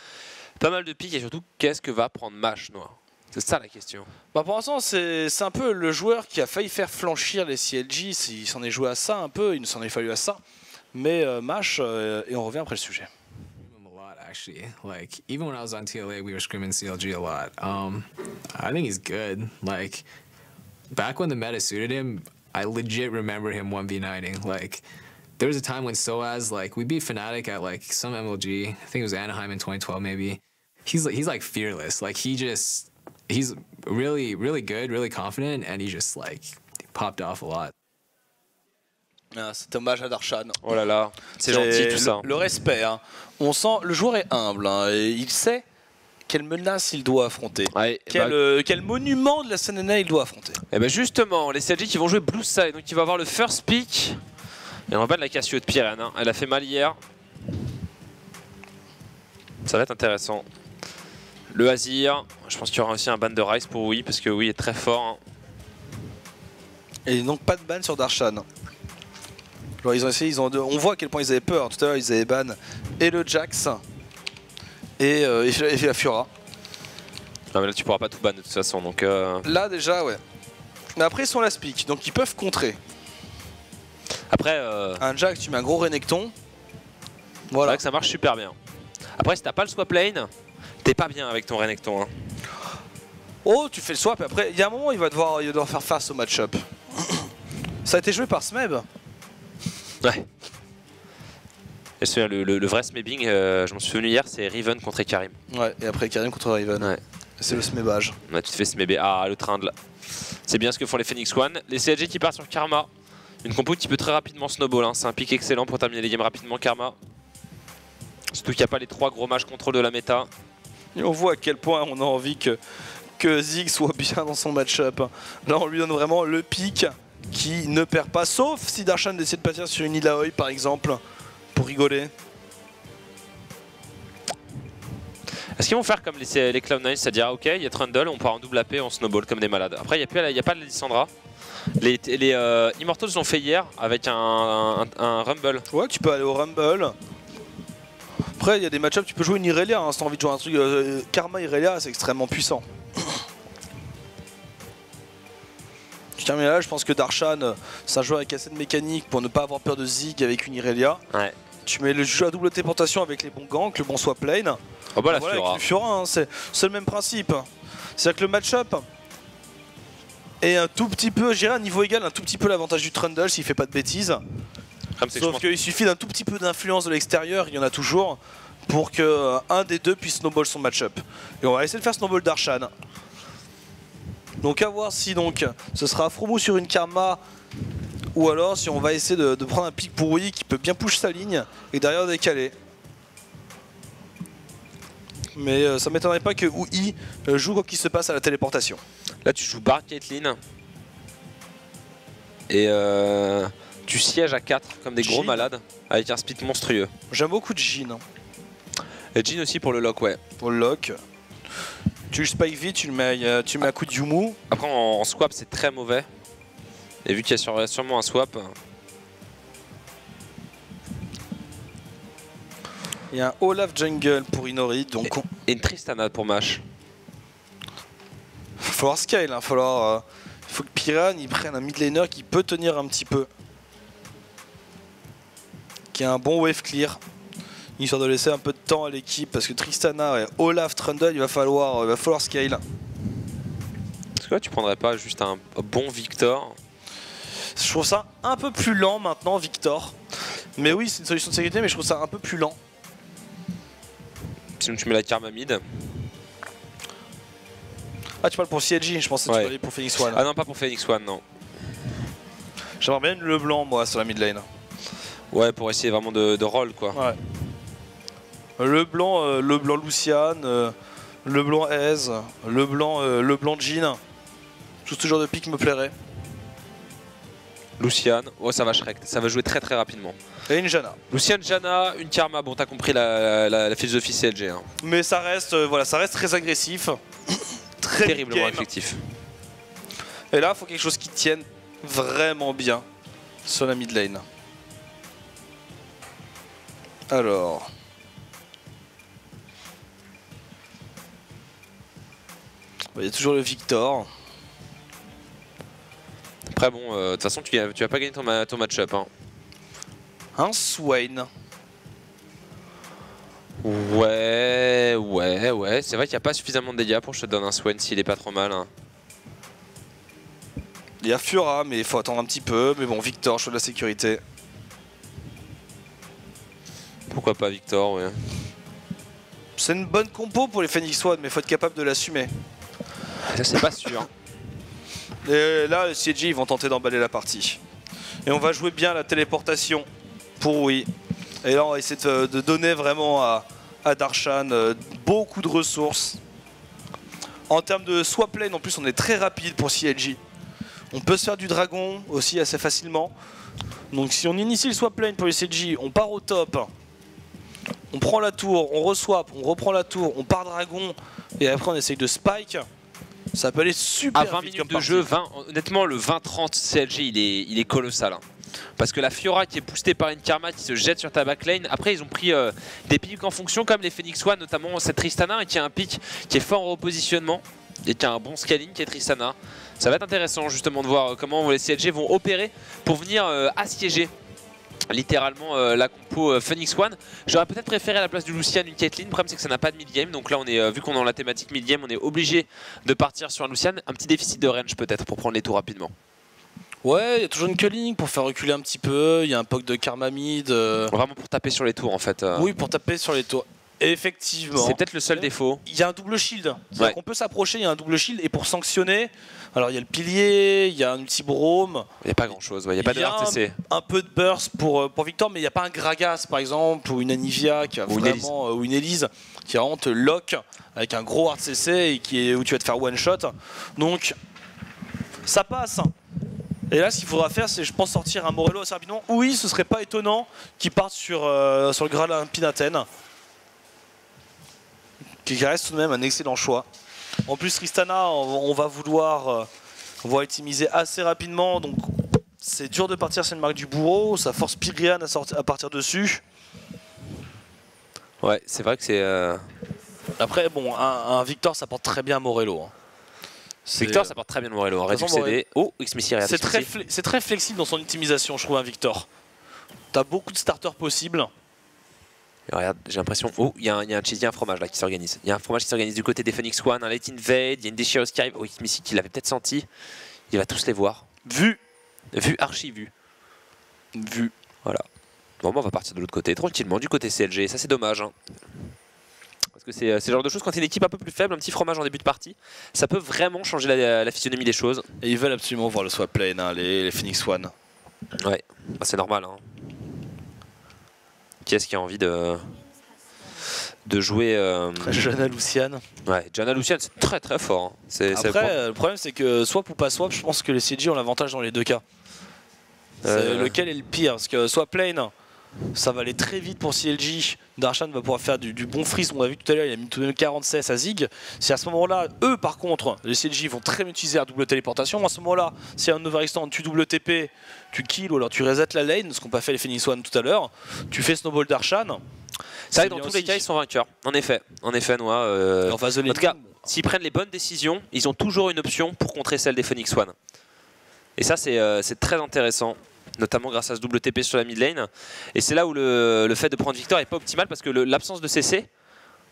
Pas mal de piques et surtout, qu'est-ce que va prendre Mash, Noah? C'est ça la question. Bah pour l'instant, c'est un peu le joueur qui a failli faire flanchir les C L G. Il s'en est joué à ça un peu, il s'en est fallu à ça. Mais euh, Mash, euh, et on revient après le sujet. Actually, like even when I was on T L A, we were scrimming C L G a lot. Um, I think he's good. Like back when the meta suited him, I legit remember him one v nining. Like there was a time when Soaz, like we beat Fnatic at like some M L G. I think it was Anaheim in twenty twelve maybe. He's like he's like fearless. Like he just he's really really good, really confident, and he just like popped off a lot. Ah, c'est hommage à Darshan. Oh là là, c'est gentil tout ça. Le, le respect, hein. On sent, le joueur est humble, hein, et il sait quelle menace il doit affronter, ouais, quel, bah... euh, quel monument de la scène N A il doit affronter. Et bah justement, les C L G qui vont jouer Blue Side, donc il va avoir le first pick. Et on va battre la Cassio de Pyrrhane, hein. Elle a fait mal hier. Ça va être intéressant. Le Azir, je pense qu'il y aura aussi un ban de Rice pour Oui, parce que Oui est très fort. Hein. Et donc pas de ban sur Darshan. Alors ils ont essayé, ils ont deux. On voit à quel point ils avaient peur. Tout à l'heure, ils avaient ban et le Jax et, euh, et la Fiora. Ah mais là, tu pourras pas tout ban de toute façon. Donc euh... là, déjà, ouais. Mais après, ils sont last pick, donc ils peuvent contrer. Après, euh... un Jax, tu mets un gros Renekton. Voilà. C'est vrai que ça marche super bien. Après, si t'as pas le swap lane, t'es pas bien avec ton Renekton. Hein. Oh, tu fais le swap. Et après, il y a un moment, il va devoir, il va devoir faire face au match-up. Ça a été joué par Smeb. Ouais. Et c'est le, le, le vrai smebing, euh, je m'en suis souvenu hier, c'est Riven contre Karim. Ouais, et après Karim contre Riven. Ouais. C'est le smebage. Ouais, tu te fais smeber. Ah, le train de là. C'est bien ce que font les Phoenix One. Les C L G qui partent sur Karma. Une compo qui peut très rapidement snowball. Hein. C'est un pick excellent pour terminer les games rapidement, Karma. Surtout qu'il n'y a pas les trois gros matchs contrôle de la méta. Et on voit à quel point on a envie que, que Zig soit bien dans son match-up. Là, on lui donne vraiment le pick qui ne perd pas, sauf si Darshan décide de partir sur une île à oeil par exemple, pour rigoler. Est-ce qu'ils vont faire comme les, les Cloud Nine, c'est-à-dire ok, il y a Trundle, on part en double A P, on snowball comme des malades. Après, il n'y a, a pas de Lissandra. Les, les euh, Immortals l'ont fait hier avec un, un, un Rumble. Ouais, tu peux aller au Rumble. Après, il y a des match-ups, tu peux jouer une Irelia, hein, si tu as envie de jouer un truc. Euh, Karma Irelia, c'est extrêmement puissant. Mais là, je pense que Darshan, c'est un joueur avec assez de mécanique pour ne pas avoir peur de Zig avec une Irelia. Ouais. Tu mets le jeu à double téléportation avec les bons ganks, le bon swap lane. Oh bah la voilà, Fiora. Avec le Fiora, hein, c'est le même principe. C'est-à-dire que le match-up est un tout petit peu, j'irai à niveau égal, un tout petit peu l'avantage du Trundle s'il fait pas de bêtises. Comme Sauf qu'il suffit d'un tout petit peu d'influence de l'extérieur, il y en a toujours, pour que un des deux puisse snowball son match-up. Et on va essayer de faire snowball Darshan. Donc à voir si donc ce sera Aphromoo sur une Karma ou alors si on va essayer de, de prendre un pic pour Oui qui peut bien push sa ligne et derrière décaler. Mais euh, ça m'étonnerait pas que Oui joue quoi qu'il se passe à la téléportation. Là tu joues Bar Caitlyn et euh, tu sièges à quatre comme des Jean. Gros malades avec un split monstrueux. J'aime beaucoup Jhin. Et Jhin aussi pour le lock, ouais. Pour le lock. Tu le spike vite, tu le mets, tu le mets à coup de Yumu. Après en swap c'est très mauvais. Et vu qu'il y a sûrement un swap. Il y a un Olaf Jungle pour Inori. Donc et, on... et une Tristana pour Mash. Il va falloir scale, hein, falloir, euh, faut que Pyrrhane il prenne un mid laner qui peut tenir un petit peu. Qui a un bon wave clear. Histoire de laisser un peu de temps à l'équipe parce que Tristana et Olaf Trundle, il va falloir, il va falloir scale. Est-ce que là, tu prendrais pas juste un bon Victor? Je trouve ça un peu plus lent maintenant, Victor. Mais oui, c'est une solution de sécurité, mais je trouve ça un peu plus lent. Sinon, tu mets la Karma mid. Ah, tu parles pour C L G, je pensais que tu parlais pour Phoenix One. Ah non, pas pour Phoenix One, non. J'aimerais bien le blanc, moi, sur la mid lane. Ouais, pour essayer vraiment de, de roll, quoi. Ouais. Le blanc, euh, le blanc Lucian, euh, le blanc Ez, le blanc, euh, le blanc Jean. Tout ce genre de pick me plairait. Lucian, oh ça va Shrek, ça va jouer très très rapidement. Et une Janna. Lucian, Janna, une Karma, bon t'as compris la, la, la philosophie C L G. Hein. Mais ça reste, euh, voilà, ça reste très agressif, très terriblement effectif. Et là, il faut quelque chose qui tienne vraiment bien sur la mid lane. Alors. Il y a toujours le Victor. Après bon, de euh, toute façon tu, tu vas pas gagner ton, ma ton match-up. Hein. Un Swain. Ouais, ouais, ouais. C'est vrai qu'il n'y a pas suffisamment de dégâts pour que je te donne un Swain s'il est pas trop mal. Hein. Il y a Fiora, mais il faut attendre un petit peu. Mais bon, Victor, je suis de la sécurité. Pourquoi pas Victor, ouais. C'est une bonne compo pour les Phoenix One, mais faut être capable de l'assumer. Ça c'est pas sûr. Et là, les C G ils vont tenter d'emballer la partie. Et on va jouer bien la téléportation pour oui. Et là, on va essayer de, de donner vraiment à, à Darshan euh, beaucoup de ressources. En termes de swap lane, en plus, on est très rapide pour C L G. On peut se faire du dragon aussi assez facilement. Donc, si on initie le swap lane pour les C G, on part au top. On prend la tour, on re-swap, on reprend la tour, on part dragon. Et après, on essaye de spike. Ça peut aller super vite. À vingt vite minutes comme de partie. Jeu, vingt, honnêtement, le vingt trente C L G, il est, il est colossal. Hein. Parce que la Fiora qui est boostée par une Karma qui se jette sur ta backlane. Après, ils ont pris euh, des pics en fonction, comme les Phoenix One, notamment cette Tristana, et qui a un pic qui est fort en repositionnement et qui a un bon scaling qui est Tristana. Ça va être intéressant, justement, de voir comment les C L G vont opérer pour venir euh, assiéger littéralement euh, la compo euh, Phoenix One. J'aurais peut-être préféré à la place du Lucian une Caitlyn. Le problème c'est que ça n'a pas de mid-game, donc là on est euh, vu qu'on est dans la thématique mid-game, on est obligé de partir sur un Lucian. Un petit déficit de range peut-être pour prendre les tours rapidement. Ouais, il y a toujours une culling pour faire reculer un petit peu, il y a un poke de Karma mid. Euh... Vraiment pour taper sur les tours en fait. Euh... Oui, pour taper sur les tours. Effectivement. C'est peut-être le seul défaut. Il y a un double shield. Ouais. On peut s'approcher, il y a un double shield. Et pour sanctionner, alors il y a le pilier, il y a un petit brome. Il n'y a pas grand-chose, ouais. Il n'y a pas de R T C. Un, un peu de burst pour, pour Victor, mais il n'y a pas un Gragas par exemple, ou une Anivia, qui a ou, vraiment, une ou une Elise, qui vraiment te lock avec un gros R T C et qui est, où tu vas te faire one-shot. Donc, ça passe. Et là, ce qu'il faudra faire, c'est, je pense, sortir un Morello assez rapidement. Oui, ce serait pas étonnant qu'il parte sur, euh, sur le Graal Pinaten. Qui reste tout de même un excellent choix. En plus, Tristana, on va vouloir on va optimiser assez rapidement, donc c'est dur de partir sur une marque du bourreau, ça force Pyrrhane à, à partir dessus. Ouais, c'est vrai que c'est... Euh... Après, bon, un, un Victor, ça porte très bien Morello. Hein. Victor, ça porte très bien Morello. Hein. Morello. Oh, Xmithie, c'est très, fle très flexible dans son optimisation, je trouve, un Victor. T'as beaucoup de starters possibles. Regarde, j'ai l'impression. Oh, il y, y a un cheesy, un fromage là qui s'organise. Il y a un fromage qui s'organise du côté des Phoenix One, un late invade, il y a une déchireuse qui arrive. Oh, Xmithie qui l'avait peut-être senti. Il va tous les voir. Vu. Vu, archi vu. Vu. Voilà. Bon, on va partir de l'autre côté, tranquillement, du côté C L G. Ça, c'est dommage. Hein. Parce que c'est ce genre de choses, quand t'es une équipe un peu plus faible, un petit fromage en début de partie, ça peut vraiment changer la, la physionomie des choses. Et ils veulent absolument voir le swap lane, hein, les, les Phoenix One. Ouais, bah, c'est normal. Hein. Qui est-ce qui a envie de, de jouer euh... Janna Lucian. Ouais, Janna Lucian, c'est très très fort. Hein. Après, le, le problème c'est que swap ou pas swap, je pense que les C G ont l'avantage dans les deux cas. Euh... Est lequel est le pire? Parce que swap lane, ça va aller très vite pour C L G. Darshan va pouvoir faire du, du bon freeze. On l'a vu tout à l'heure, il a mis tout de même quarante-six à Zig. Si à ce moment-là, eux par contre, les C L G vont très bien utiliser la double téléportation. À ce moment-là, si un overextend, tu double T P, tu kills ou alors tu resets la lane, ce qu'on pas fait les Phoenix One tout à l'heure. Tu fais snowball Darshan. C'est vrai que dans tous les cas, ils sont vainqueurs. En effet, en effet, Noah. Euh... En tout cas, s'ils prennent les bonnes décisions, ils ont toujours une option pour contrer celle des Phoenix One. Et ça, c'est euh, très intéressant. Notamment grâce à ce double T P sur la mid lane. Et c'est là où le, le fait de prendre Victor n'est pas optimal parce que l'absence de C C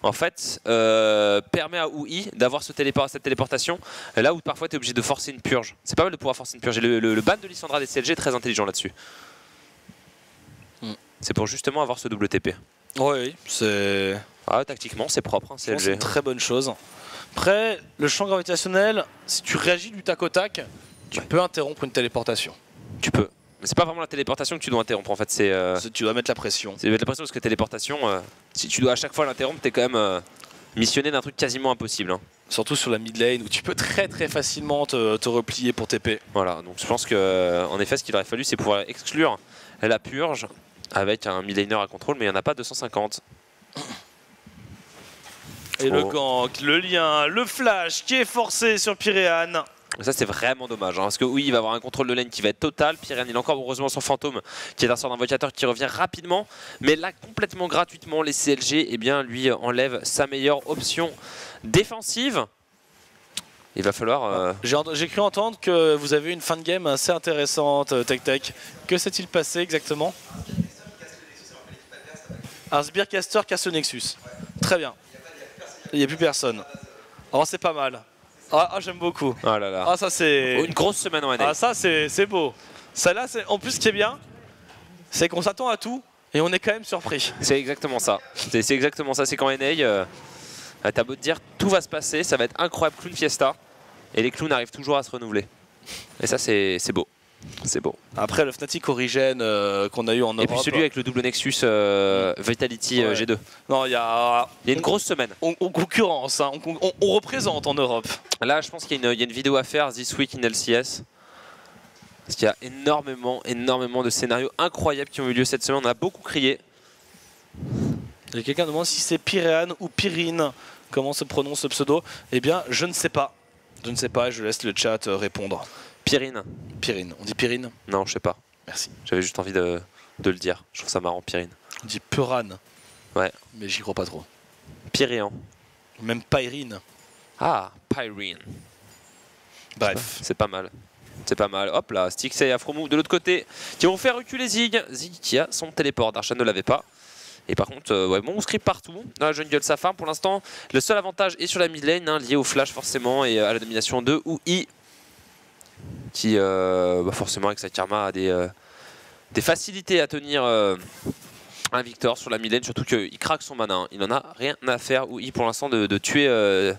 en fait euh, permet à O U I d'avoir ce téléport, cette téléportation là où parfois tu es obligé de forcer une purge. C'est pas mal de pouvoir forcer une purge. Et le, le, le ban de Lissandra des C L G est très intelligent là-dessus. Mm. C'est pour justement avoir ce double T P. Oui, c'est... Ah, tactiquement c'est propre, hein, C L G. C'est une très bonne chose. Après, le champ gravitationnel, si tu réagis du tac au tac, tu ouais. peux interrompre une téléportation. Tu peux. Mais c'est pas vraiment la téléportation que tu dois interrompre en fait. C'est euh... tu dois mettre la pression. Tu dois mettre la pression parce que téléportation, euh, si tu dois à chaque fois l'interrompre, t'es quand même euh, missionné d'un truc quasiment impossible. Hein. Surtout sur la mid lane où tu peux très très facilement te, te replier pour T P. Voilà, donc je pense que en effet, ce qu'il aurait fallu, c'est pouvoir exclure la purge avec un mid laner à contrôle, mais il n'y en a pas deux cent cinquante. Et oh. le gank, le lien, le flash qui est forcé sur Pyrrhane. Ça c'est vraiment dommage, hein, parce que oui, il va avoir un contrôle de lane qui va être total. Pyrrhane, il a encore heureusement son fantôme qui est un sort d'invocateur qui revient rapidement. Mais là, complètement gratuitement, les C L G eh bien, lui enlèvent sa meilleure option défensive. Il va falloir... Euh... J'ai cru entendre que vous avez eu une fin de game assez intéressante, Tech Tech. Que s'est-il passé exactement? Un Sbircaster casse le Nexus. Très bien. Il n'y a plus personne. Oh, c'est pas mal. Ah, ah j'aime beaucoup. Ah là là. Ah ça c'est... Une grosse semaine en année. Ah ça c'est beau. Celle-là, en plus ce qui est bien, c'est qu'on s'attend à tout et on est quand même surpris. C'est exactement ça. C'est exactement ça. C'est quand N A, euh, t'as beau te dire tout va se passer, ça va être incroyable, clown fiesta. Et les clowns arrivent toujours à se renouveler. Et ça c'est beau. C'est beau. Après le Fnatic Origin euh, qu'on a eu en Europe. Et puis celui avec le double Nexus euh, Vitality ouais. euh, G deux. Non, il y a y a une on, grosse semaine. On, on concurrence, hein, on, on, on représente en Europe. Là, je pense qu'il y, y a une vidéo à faire, This Week in L C S. Parce qu'il y a énormément, énormément de scénarios incroyables qui ont eu lieu cette semaine. On a beaucoup crié. Il y a quelqu'un qui demande si c'est Pyrrhane ou Pyrrhane. Comment se prononce ce pseudo? Eh bien, je ne sais pas. Je ne sais pas, je laisse le chat répondre. Pyrrhane. Pyrrhane. On dit Pyrrhane? Non, je sais pas. Merci. J'avais juste envie de, de le dire. Je trouve ça marrant, Pyrrhane. On dit Pyrrhane. Ouais. Mais j'y crois pas trop. Pyrrhane. Même Pyrrhane. Ah, Pyrrhane. Bref. C'est pas mal. C'est pas mal. Hop là, Stixxay et Aphromoo de l'autre côté qui vont faire reculer Zig. Zig qui a son téléport. Darshan ne l'avait pas. Et par contre, euh, ouais, bon, on script partout. Dans la jungle, ça farm. Pour l'instant, le seul avantage est sur la mid lane, hein, lié au flash forcément et à la domination de ou I. qui euh, bah forcément avec sa karma a des, euh, des facilités à tenir euh, un Victor sur la mid lane, surtout qu'il craque son mana, hein. Il n'en a rien à faire, ou il pour l'instant de, de tuer euh,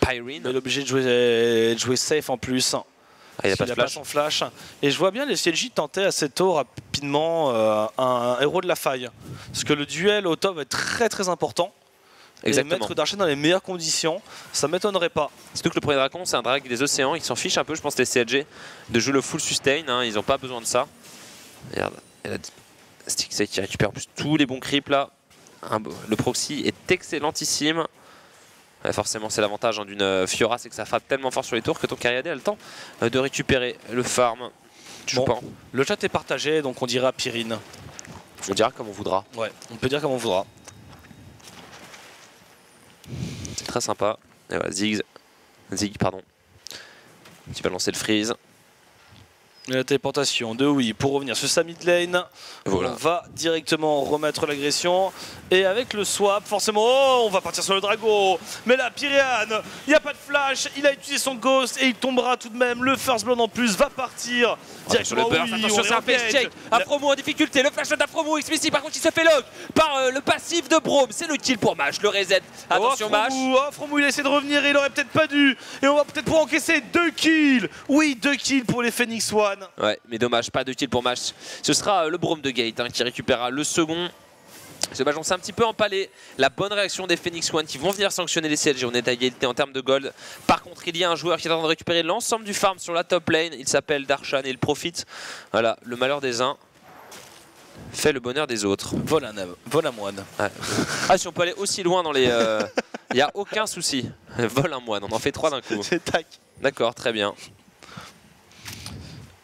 Pyrrhane. Il est obligé de jouer, de jouer safe en plus, ah, il n'a pas, pas son flash. Et je vois bien les C L J tenter assez tôt rapidement euh, un héros de la faille, parce que le duel au top est très très important. Exactement. Et mettre Darshan dans les meilleures conditions, ça m'étonnerait pas. Surtout que le premier dragon, c'est un dragon des océans, ils s'en fichent un peu, je pense, les C L G, de jouer le full sustain, hein, ils n'ont pas besoin de ça. Regarde, il y a Stixxay qui récupère plus tous les bons creeps là. Un, le proxy est excellentissime. Ouais, forcément, c'est l'avantage hein, d'une Fiora, c'est que ça frappe tellement fort sur les tours que ton Kyriade a le temps de récupérer le farm. Bon, pas, hein. Le chat est partagé, donc on dira Pyrrhane. On dira comme on voudra. Ouais, on peut dire comme on voudra. C'est très sympa. Et voilà, Zig, Zig, pardon. Qui va lancer le freeze. Et la téléportation de oui pour revenir sur sa mid lane. Voilà. On va directement remettre l'agression. Et avec le swap, forcément, oh, on va partir sur le dragon. Mais là, Pyrrhane, il n'y a pas de flash. Il a utilisé son ghost et il tombera tout de même. Le first blood en plus va partir. Ah, directement sur le oui, attention, c'est un face check. Aphromoo en difficulté. Le flash d'Aphromoo, Xmithie, par contre, il se fait lock par euh, le passif de Brome. C'est le kill pour Mash. Le reset. Attention, Mash. Oh, Aphromoo, il a essayé de revenir et il aurait peut-être pas dû. Et on va peut-être pouvoir encaisser deux kills. Oui, deux kills pour les Phoenix One. Ouais, mais dommage, pas de kill pour Mash. Ce sera le Brome de Gate hein, qui récupérera le second. Ce match, on s'est un petit peu empalé. La bonne réaction des Phoenix One qui vont venir sanctionner les C L G. On est à égalité en termes de gold. Par contre, il y a un joueur qui est en train de récupérer l'ensemble du farm sur la top lane. Il s'appelle Darshan et il profite. Voilà, le malheur des uns fait le bonheur des autres. Vol un, vol un moine. Ouais. Ah, si on peut aller aussi loin dans les. Il euh, n'y a aucun souci. Vol un moine, on en fait trois d'un coup. C'est tac. D'accord, très bien.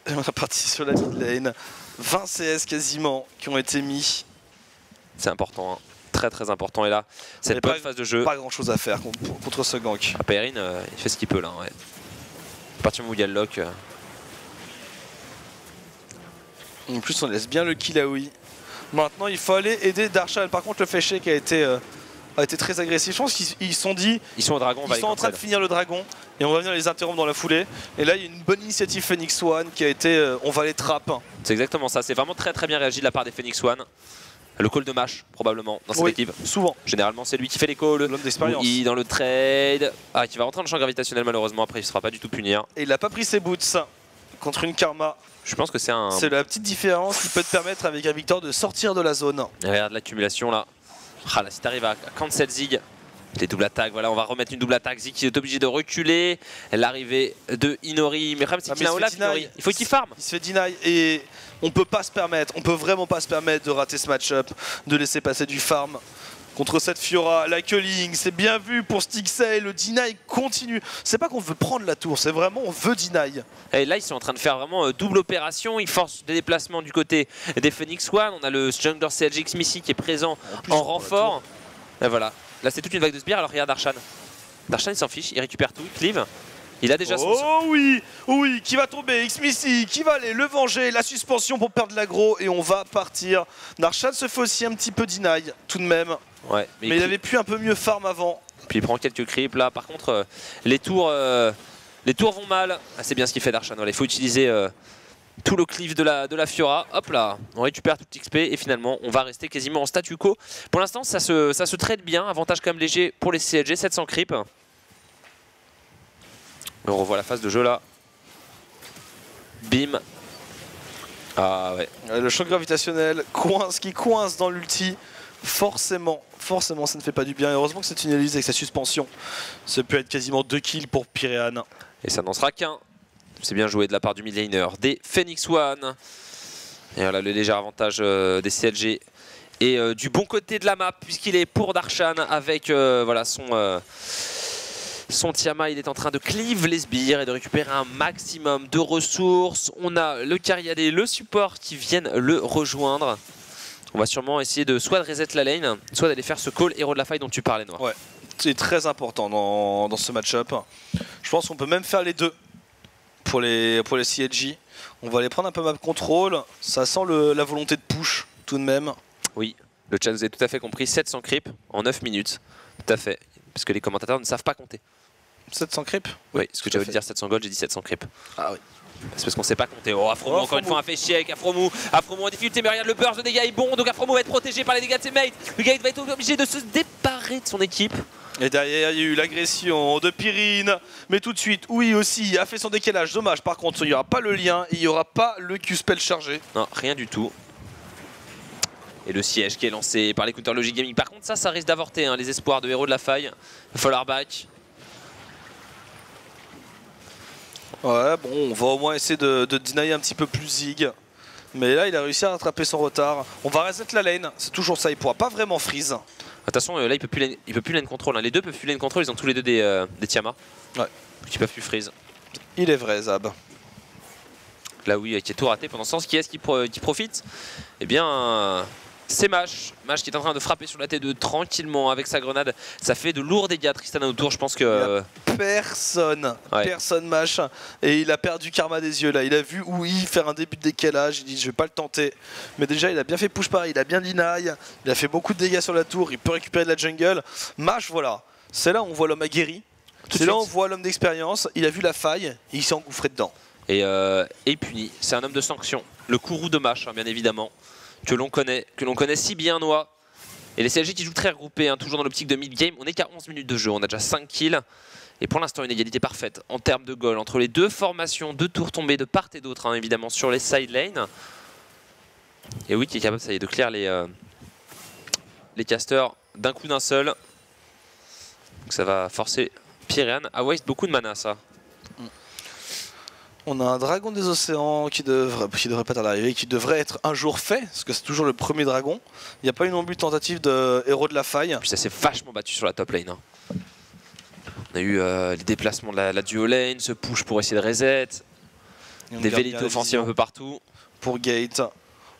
Et on est parti sur la mid lane. vingt C S quasiment qui ont été mis. C'est important, hein. Très très important. Et là, cette bonne phase de jeu. Pas grand chose à faire contre, contre ce gank. Ah, Pyrrhane, euh, il fait ce qu'il peut là. Ouais. À partir du moment où il y a le lock. Euh... En plus, on laisse bien le kill à oui. Maintenant, il faut aller aider Darshan. Par contre, le fêché qui a été. Euh... a été très agressif. Je pense qu'ils se sont dit ils sont, au dragon, ils sont en train de finir le dragon et on va venir les interrompre dans la foulée. Et là, il y a une bonne initiative Phoenix One qui a été euh, on va les trap. C'est exactement ça. C'est vraiment très très bien réagi de la part des Phoenix One. Le call de Mash, probablement, dans cette oui, équipe. Souvent. Généralement, c'est lui qui fait les calls. L'homme d'expérience. Il dans le trade. Ah, qui va rentrer dans le champ gravitationnel, malheureusement. Après, il ne sera pas du tout puni. Hein. Et il n'a pas pris ses boots contre une Karma. Je pense que c'est un. C'est la petite différence qui peut te permettre, avec un Victor, de sortir de la zone. Et regarde l'accumulation là. Ah, là, si t'arrives à cancel Zig. Les doubles attaques, voilà, on va remettre une double attaque. Zig qui est obligé de reculer. L'arrivée de Inori. Mais le problème, c'est qu'il a un Olaf, Inori. Il faut qu'il farm. Il se fait deny et on peut pas se permettre, on peut vraiment pas se permettre de rater ce match-up, de laisser passer du farm. Contre cette Fiora, la culling, c'est bien vu pour Stixxay, le deny continue. C'est pas qu'on veut prendre la tour, c'est vraiment on veut deny. Et là, ils sont en train de faire vraiment euh, double opération. Ils forcent des déplacements du côté des Phoenix One. On a le jungler C L G Xmithie qui est présent en, plus, en renfort. Et voilà. Là, c'est toute une vague de sbires. Alors, regarde Darshan. Darshan, il s'en fiche, il récupère tout, il cleave. Il a déjà son... Oh oui, oui, qui va tomber, Xmithie, qui va aller le venger, la suspension pour perdre l'aggro et on va partir. Darshan se fait aussi un petit peu deny, tout de même. Ouais, mais, mais il, il avait pu un peu mieux farm avant. Puis il prend quelques creeps là, par contre, euh, les, tours, euh, les tours vont mal. Ah, c'est bien ce qu'il fait Darshan, voilà, il faut utiliser euh, tout le cleave de la, de la Fiora. Hop là, on récupère tout l'X P et finalement on va rester quasiment en statu quo. Pour l'instant ça se, ça se trade bien, avantage quand même léger pour les C L G, sept cents creeps. On revoit la phase de jeu là. Bim. Ah ouais. Le choc gravitationnel, coince, qui coince dans l'ulti. Forcément, forcément ça ne fait pas du bien. Et heureusement que c'est une Elise avec sa suspension. Ça peut être quasiment deux kills pour Pyrrhane. Et ça n'en sera qu'un. C'est bien joué de la part du midlaner des Phoenix One. Et voilà le léger avantage euh, des C L G. Et euh, du bon côté de la map, puisqu'il est pour Darshan avec euh, voilà, son... Euh, Son Tiama, il est en train de cleave les sbires et de récupérer un maximum de ressources. On a le Cariade et le support qui viennent le rejoindre. On va sûrement essayer de soit de reset la lane, soit d'aller faire ce call héros de la faille dont tu parlais, Noah. Ouais, c'est très important dans, dans ce match-up. Je pense qu'on peut même faire les deux pour les, pour les C L G. On va aller prendre un peu map control. Ça sent le, la volonté de push tout de même. Oui, le chat nous a tout à fait compris. sept cents creeps en neuf minutes. Tout à fait. Parce que les commentateurs ne savent pas compter. sept cents creeps? Oui, ce que j'avais dit dire sept cents gold, j'ai dit sept cents creeps. Ah oui. C'est parce qu'on sait pas compter. Oh, Aphromoo oh, encore une fois a fait chier avec Aphromoo. Aphromoo en difficulté, mais regarde le burst de dégâts est bon. Donc Aphromoo va être protégé par les dégâts de ses mates. Le gars va être obligé de se déparer de son équipe. Et derrière, il y a eu l'agression de Pyrrhane. Mais tout de suite, oui aussi, il a fait son décalage. Dommage, par contre, il n'y aura pas le lien, il n'y aura pas le Q-spell chargé. Non, rien du tout. Et le siège qui est lancé par les Counter Logic Gaming. Par contre, ça, ça risque d'avorter hein, les espoirs de héros de la faille. Fallout back. Ouais, bon, on va au moins essayer de, de deny un petit peu plus Zig. Mais là, il a réussi à rattraper son retard. On va reset la lane, c'est toujours ça, il pourra pas vraiment freeze. Attention, là, il peut plus lane, il peut plus lane control. Hein. Les deux peuvent plus lane control, ils ont tous les deux des, euh, des Tiamat. Ouais. Ils peuvent plus freeze. Il est vrai, Zab. Là, oui, qui est tout raté pendant ce sens. Qui est-ce qui, pro qui profite? Eh bien... Euh... C'est Mash, Mash qui est en train de frapper sur la T deux tranquillement avec sa grenade. Ça fait de lourds dégâts, Tristana autour, je pense que... Il a personne, ouais. personne Mash. Et il a perdu Karma des yeux là. Il a vu oui faire un début de décalage, il dit je vais pas le tenter. Mais déjà il a bien fait push par, il a bien deny, il a fait beaucoup de dégâts sur la tour, il peut récupérer de la jungle. Mash voilà, c'est là où on voit l'homme aguerri, c'est là où on voit l'homme d'expérience, il a vu la faille et il s'est engouffré dedans. Et, euh, et puni, c'est un homme de sanction, le courroux de Mash hein, bien évidemment. Que l'on connaît, que l'on connaît si bien Noah. Et les C L G qui jouent très regroupés, hein, toujours dans l'optique de mid-game. On est qu'à onze minutes de jeu, on a déjà cinq kills. Et pour l'instant une égalité parfaite en termes de goal entre les deux formations, deux tours tombées de part et d'autre hein, évidemment sur les side lanes. Et oui qui est capable ça y est, de clear les, euh, les casters d'un coup d'un seul. Donc ça va forcer Pyrrhane à waste beaucoup de mana ça. On a un dragon des océans qui devrait, qui devrait pas tarder à arriver, qui devrait être un jour fait, parce que c'est toujours le premier dragon. Il n'y a pas une embûche tentative de héros de la faille. Puis ça s'est vachement battu sur la top lane. Hein. On a eu euh, les déplacements de la, la duo lane, ce push pour essayer de reset, des vellités offensives un peu partout. Pour Gate,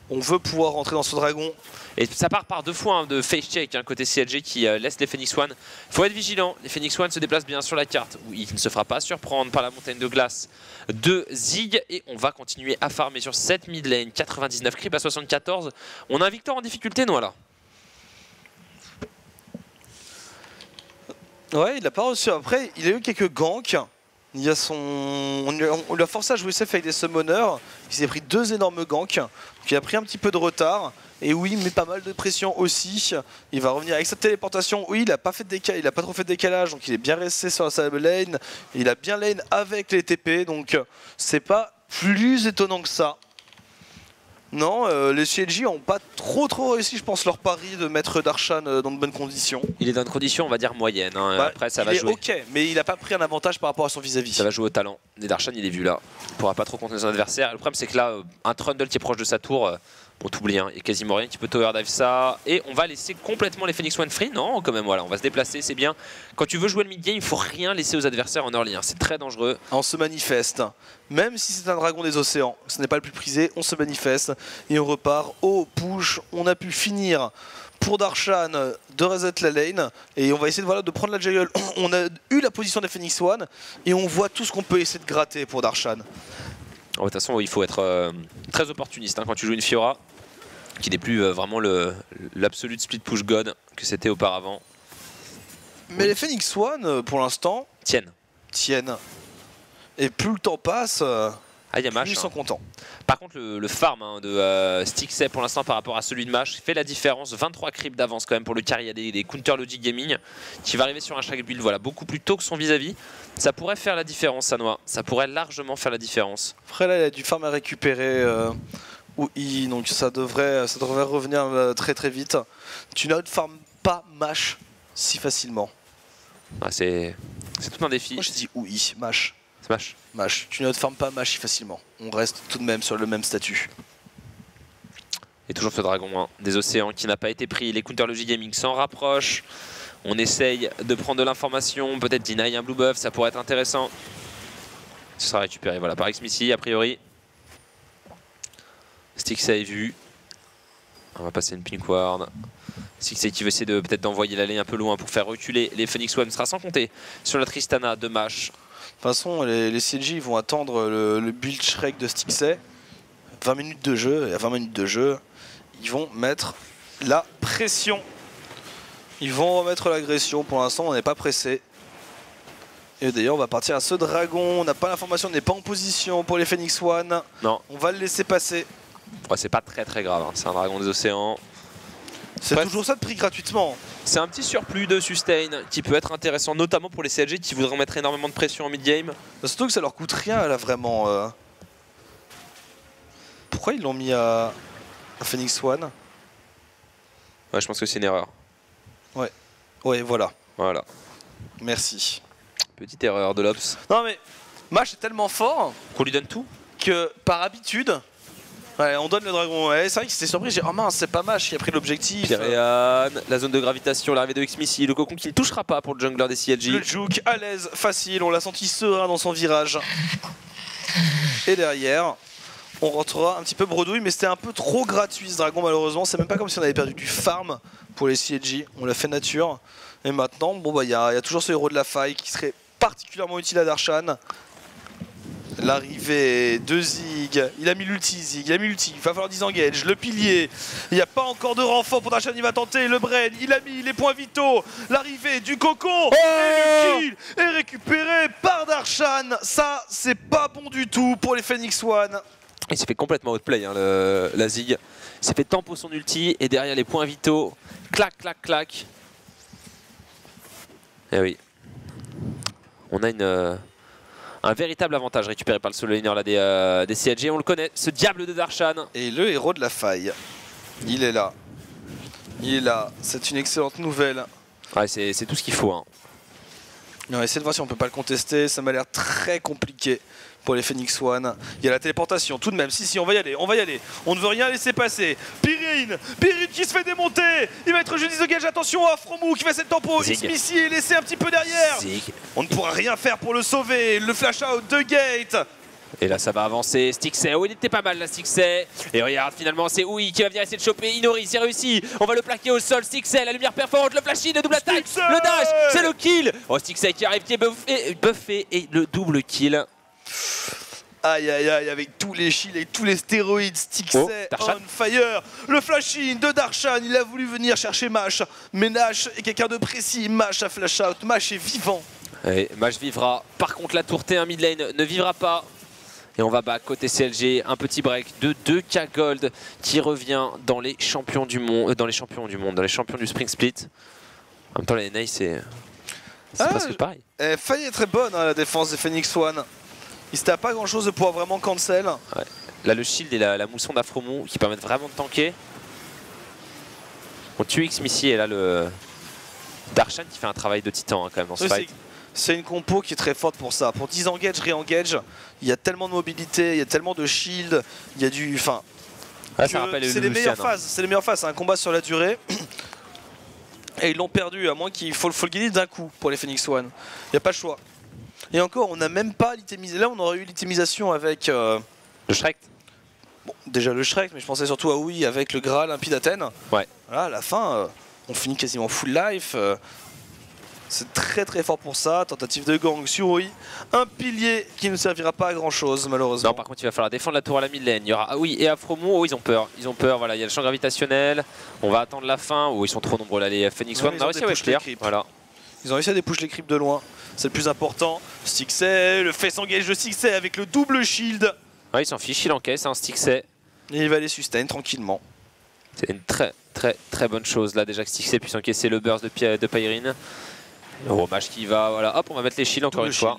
on veut pouvoir rentrer dans ce dragon. Et ça part par deux fois hein, de face check, hein, côté C L G qui euh, laisse les Phoenix One. Il faut être vigilant, les Phoenix One se déplacent bien sur la carte. Où il ne se fera pas surprendre par la montagne de glace de Zig. Et on va continuer à farmer sur cette mid lane. quatre-vingt-dix-neuf creep à soixante-quatorze. On a un Victor en difficulté, Noah là. Ouais, il n'a pas reçu. Après, il a eu quelques ganks. Il a son... On l'a forcé à jouer safe avec des summoners. Il s'est pris deux énormes ganks. Donc il a pris un petit peu de retard. Et oui, mais pas mal de pression aussi. Il va revenir avec sa téléportation. Oui, il n'a pas fait de décalage, il n'a pas trop fait de décalage, donc il est bien resté sur sa lane. Il a bien lane avec les T P, donc c'est pas plus étonnant que ça. Non, euh, les C L J n'ont pas trop trop réussi, je pense, leur pari de mettre Darshan dans de bonnes conditions. Il est dans une condition, on va dire, moyenne. Hein. Bah, après, ça il va est jouer. Ok, mais il n'a pas pris un avantage par rapport à son vis-à-vis. -vis. Ça va jouer au talent. Et Darshan, il est vu là. Il ne pourra pas trop contenir son adversaire. Le problème, c'est que là, un trundle qui est proche de sa tour, bon, t'oublies, hein, il n'y a quasiment rien qui peut tower dive ça. Et on va laisser complètement les Phoenix One free. Non, quand même, voilà, on va se déplacer, c'est bien. Quand tu veux jouer le mid-game, il ne faut rien laisser aux adversaires en early. Hein. C'est très dangereux. On se manifeste. Même si c'est un dragon des océans, ce n'est pas le plus prisé, on se manifeste et on repart au push. On a pu finir pour Darshan de reset la lane et on va essayer de, voilà, de prendre la jungle. On a eu la position des Phoenix One et on voit tout ce qu'on peut essayer de gratter pour Darshan. De toute façon, il faut être euh, très opportuniste hein, quand tu joues une Fiora qui n'est plus euh, vraiment l'absolute split push god que c'était auparavant. Mais oui. Les Phoenix One, pour l'instant, tiennent. tiennent. Et plus le temps passe, ah, y a plus Mash, ils sont hein. contents. Par contre, le, le farm hein, de euh, Stixxay pour l'instant par rapport à celui de Mash fait la différence. vingt-trois creeps d'avance quand même pour le carry. Il y a des, des Counter Logic Gaming qui va arriver sur un chaque build voilà, beaucoup plus tôt que son vis-à-vis. -vis. Ça pourrait faire la différence, Sanoa. Ça pourrait largement faire la différence. Après, là, il y a du farm à récupérer. Euh, oui, donc ça devrait, ça devrait revenir euh, très très vite. Tu ne farmes pas Mash si facilement. Ah, c'est tout un défi. Moi, je dis oui, Mash. Mash. Mash. Tu ne te farmes pas Mash facilement. On reste tout de même sur le même statut. Et toujours ce dragon hein, des océans qui n'a pas été pris. Les Counter Logic Gaming s'en rapprochent. On essaye de prendre de l'information. Peut-être deny un blue buff, ça pourrait être intéressant. Ce sera récupéré voilà, par Xmithie a priori. Stixxay est vu. On va passer une pink ward. Stixxay qui veut essayer de peut-être d'envoyer l'allée un peu loin pour faire reculer les Phoenix One. Sera sans compter sur la Tristana de Mash. De toute façon, les, les C L J vont attendre le, le build Shrek de Stixxay. vingt minutes de jeu, et à vingt minutes de jeu, ils vont mettre la pression. Ils vont remettre l'agression. Pour l'instant, on n'est pas pressé. Et d'ailleurs, on va partir à ce dragon. On n'a pas l'information, on n'est pas en position pour les Phoenix One. Non. On va le laisser passer. Ouais, c'est pas très très grave, hein. C'est un dragon des océans. C'est toujours ça de prix gratuitement. C'est un petit surplus de sustain qui peut être intéressant, notamment pour les C L G qui voudraient mettre énormément de pression en mid-game. Surtout que ça leur coûte rien là vraiment. Euh... Pourquoi ils l'ont mis à... à Phoenix One? Ouais, je pense que c'est une erreur. Ouais, ouais, voilà. Voilà. Merci. Petite erreur de l'Ops. Non mais, Mash est tellement fort qu'on lui donne tout que par habitude. Ouais, on donne le dragon. Ouais, c'est vrai qu'il s'était surpris. J'ai dit, oh mince, c'est pas Mash qui a pris l'objectif. Pyrrhane, la zone de gravitation, l'arrivée de Xmithie, le cocon qui ne touchera pas pour le jungler des C L J. Le juke à l'aise, facile, on l'a senti serein dans son virage. Et derrière, on rentrera un petit peu bredouille, mais c'était un peu trop gratuit ce dragon malheureusement. C'est même pas comme si on avait perdu du farm pour les C L J. On l'a fait nature. Et maintenant, bon bah il y, y a toujours ce héros de la faille qui serait particulièrement utile à Darshan. L'arrivée de Zig, il a mis l'ulti Zig, il a mis l'ulti, il va falloir disengage, le pilier, il n'y a pas encore de renfort pour Darshan, il va tenter, le brain, il a mis les points vitaux, l'arrivée du cocon, oh et le kill est récupéré par Darshan, ça c'est pas bon du tout pour les Phoenix One. Il s'est fait complètement outplay hein, le, la Zig, il s'est fait tempo son ulti et derrière les points vitaux, clac clac clac. Eh oui, on a une... Euh un véritable avantage récupéré par le solo laner là des, euh, des C L G, on le connaît, ce diable de Darshan. Et le héros de la faille, il est là, il est là, c'est une excellente nouvelle. Ouais, c'est tout ce qu'il faut. Hein. On va essayer de voir si on peut pas le contester, ça m'a l'air très compliqué pour les Phoenix One. Il y a la téléportation tout de même, si si on va y aller, on va y aller, on ne veut rien laisser passer. Pyrrhane, Pyrrhane qui se fait démonter, il va être jeudi de gage, attention à Aphromoo qui fait cette tempo, Xmithie est laissé un petit peu derrière. Zig. On ne pourra rien faire pour le sauver, le flash out de Gate. Et là ça va avancer, Stixxay, oh il était pas mal là Stixxay. Et regarde finalement c'est Ouï qui va venir essayer de choper Inori, c'est réussi. On va le plaquer au sol, Stixxay, la lumière perforante, le flash in, le double attaque, le dash, c'est le kill. Oh Stixxay qui arrive, qui est buffé, buffé et le double kill. Aïe aïe aïe, avec tous les shields et tous les stéroïdes, Stixxay oh, on fire. Le flash-in de Darshan, il a voulu venir chercher Mash. Mais Nash est quelqu'un de précis, Mash a flash-out, Mash est vivant. Et Mash vivra, par contre la tour T un mid lane ne vivra pas. Et on va back côté C L G, un petit break de deux K gold qui revient dans les champions du monde, euh, dans les champions du monde, dans les champions du Spring Split. En même temps, la N A c'est ah, presque pareil. Elle faillit être très bonne hein, la défense des Phoenix One. Il ne pas grand chose de pouvoir vraiment cancel. Ouais. Là, le shield et la, la mousson d'Aphromoo qui permettent vraiment de tanker. On tue Xmithie et là le Darshan qui fait un travail de titan hein, quand même dans ce oui, fight. C'est une compo qui est très forte pour ça. Pour disengage, réengage, il y a tellement de mobilité, il y a tellement de shield, il y a du... Enfin, ah, c'est les meilleures phases, c'est les meilleures phases, c'est un combat sur la durée. Et ils l'ont perdu, à moins qu'il faut le full guider d'un coup pour les Phoenix One. Il n'y a pas le choix. Et encore, on n'a même pas l'itemisé. Là, on aurait eu l'itemisation avec... Euh... Le Shrek. Bon, déjà le Shrek, mais je pensais surtout à oui avec le Graal limpide Athènes. Ouais. Voilà, à la fin, euh, on finit quasiment full life. Euh... C'est très très fort pour ça, tentative de gang sur Oi, un pilier qui ne servira pas à grand chose malheureusement. Non, par contre il va falloir défendre la tour à la mid lane, il y aura Aoi et Aphromoo, oh, ils ont peur, ils ont peur, voilà, il y a le champ gravitationnel, on va attendre la fin, où oh, ils sont trop nombreux là les Phoenix One, on a réussi à push les creeps. Voilà. Ils ont réussi à dépoucher les creeps de loin, c'est le plus important. Stixxay, le face engage de Stixxay avec le double shield. Ouais, il s'en fiche, il encaisse un Stixxay. Et il va les sustain tranquillement. C'est une très très très bonne chose là déjà que Stixxay puisse encaisser le burst de, de Pyrrhane. Oh, Mash qui va, voilà, hop, on va mettre les shields encore une fois.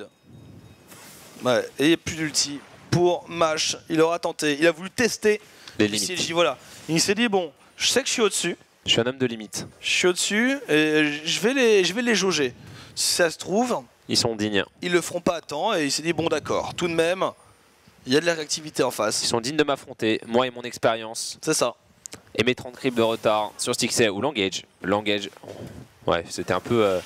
Ouais, et plus d'ulti pour Mash, il aura tenté, il a voulu tester les limites. Voilà. Il s'est dit, bon, je sais que je suis au-dessus. Je suis un homme de limite. Je suis au-dessus et je vais, les, je vais les jauger. Si ça se trouve, ils sont dignes. Ils le feront pas à temps et il s'est dit, bon, d'accord, tout de même, il y a de la réactivité en face. Ils sont dignes de m'affronter, moi et mon expérience. C'est ça. Et mes trente creeps de retard sur Stixxay ou Langage. Langage, ouais, c'était un peu... Euh...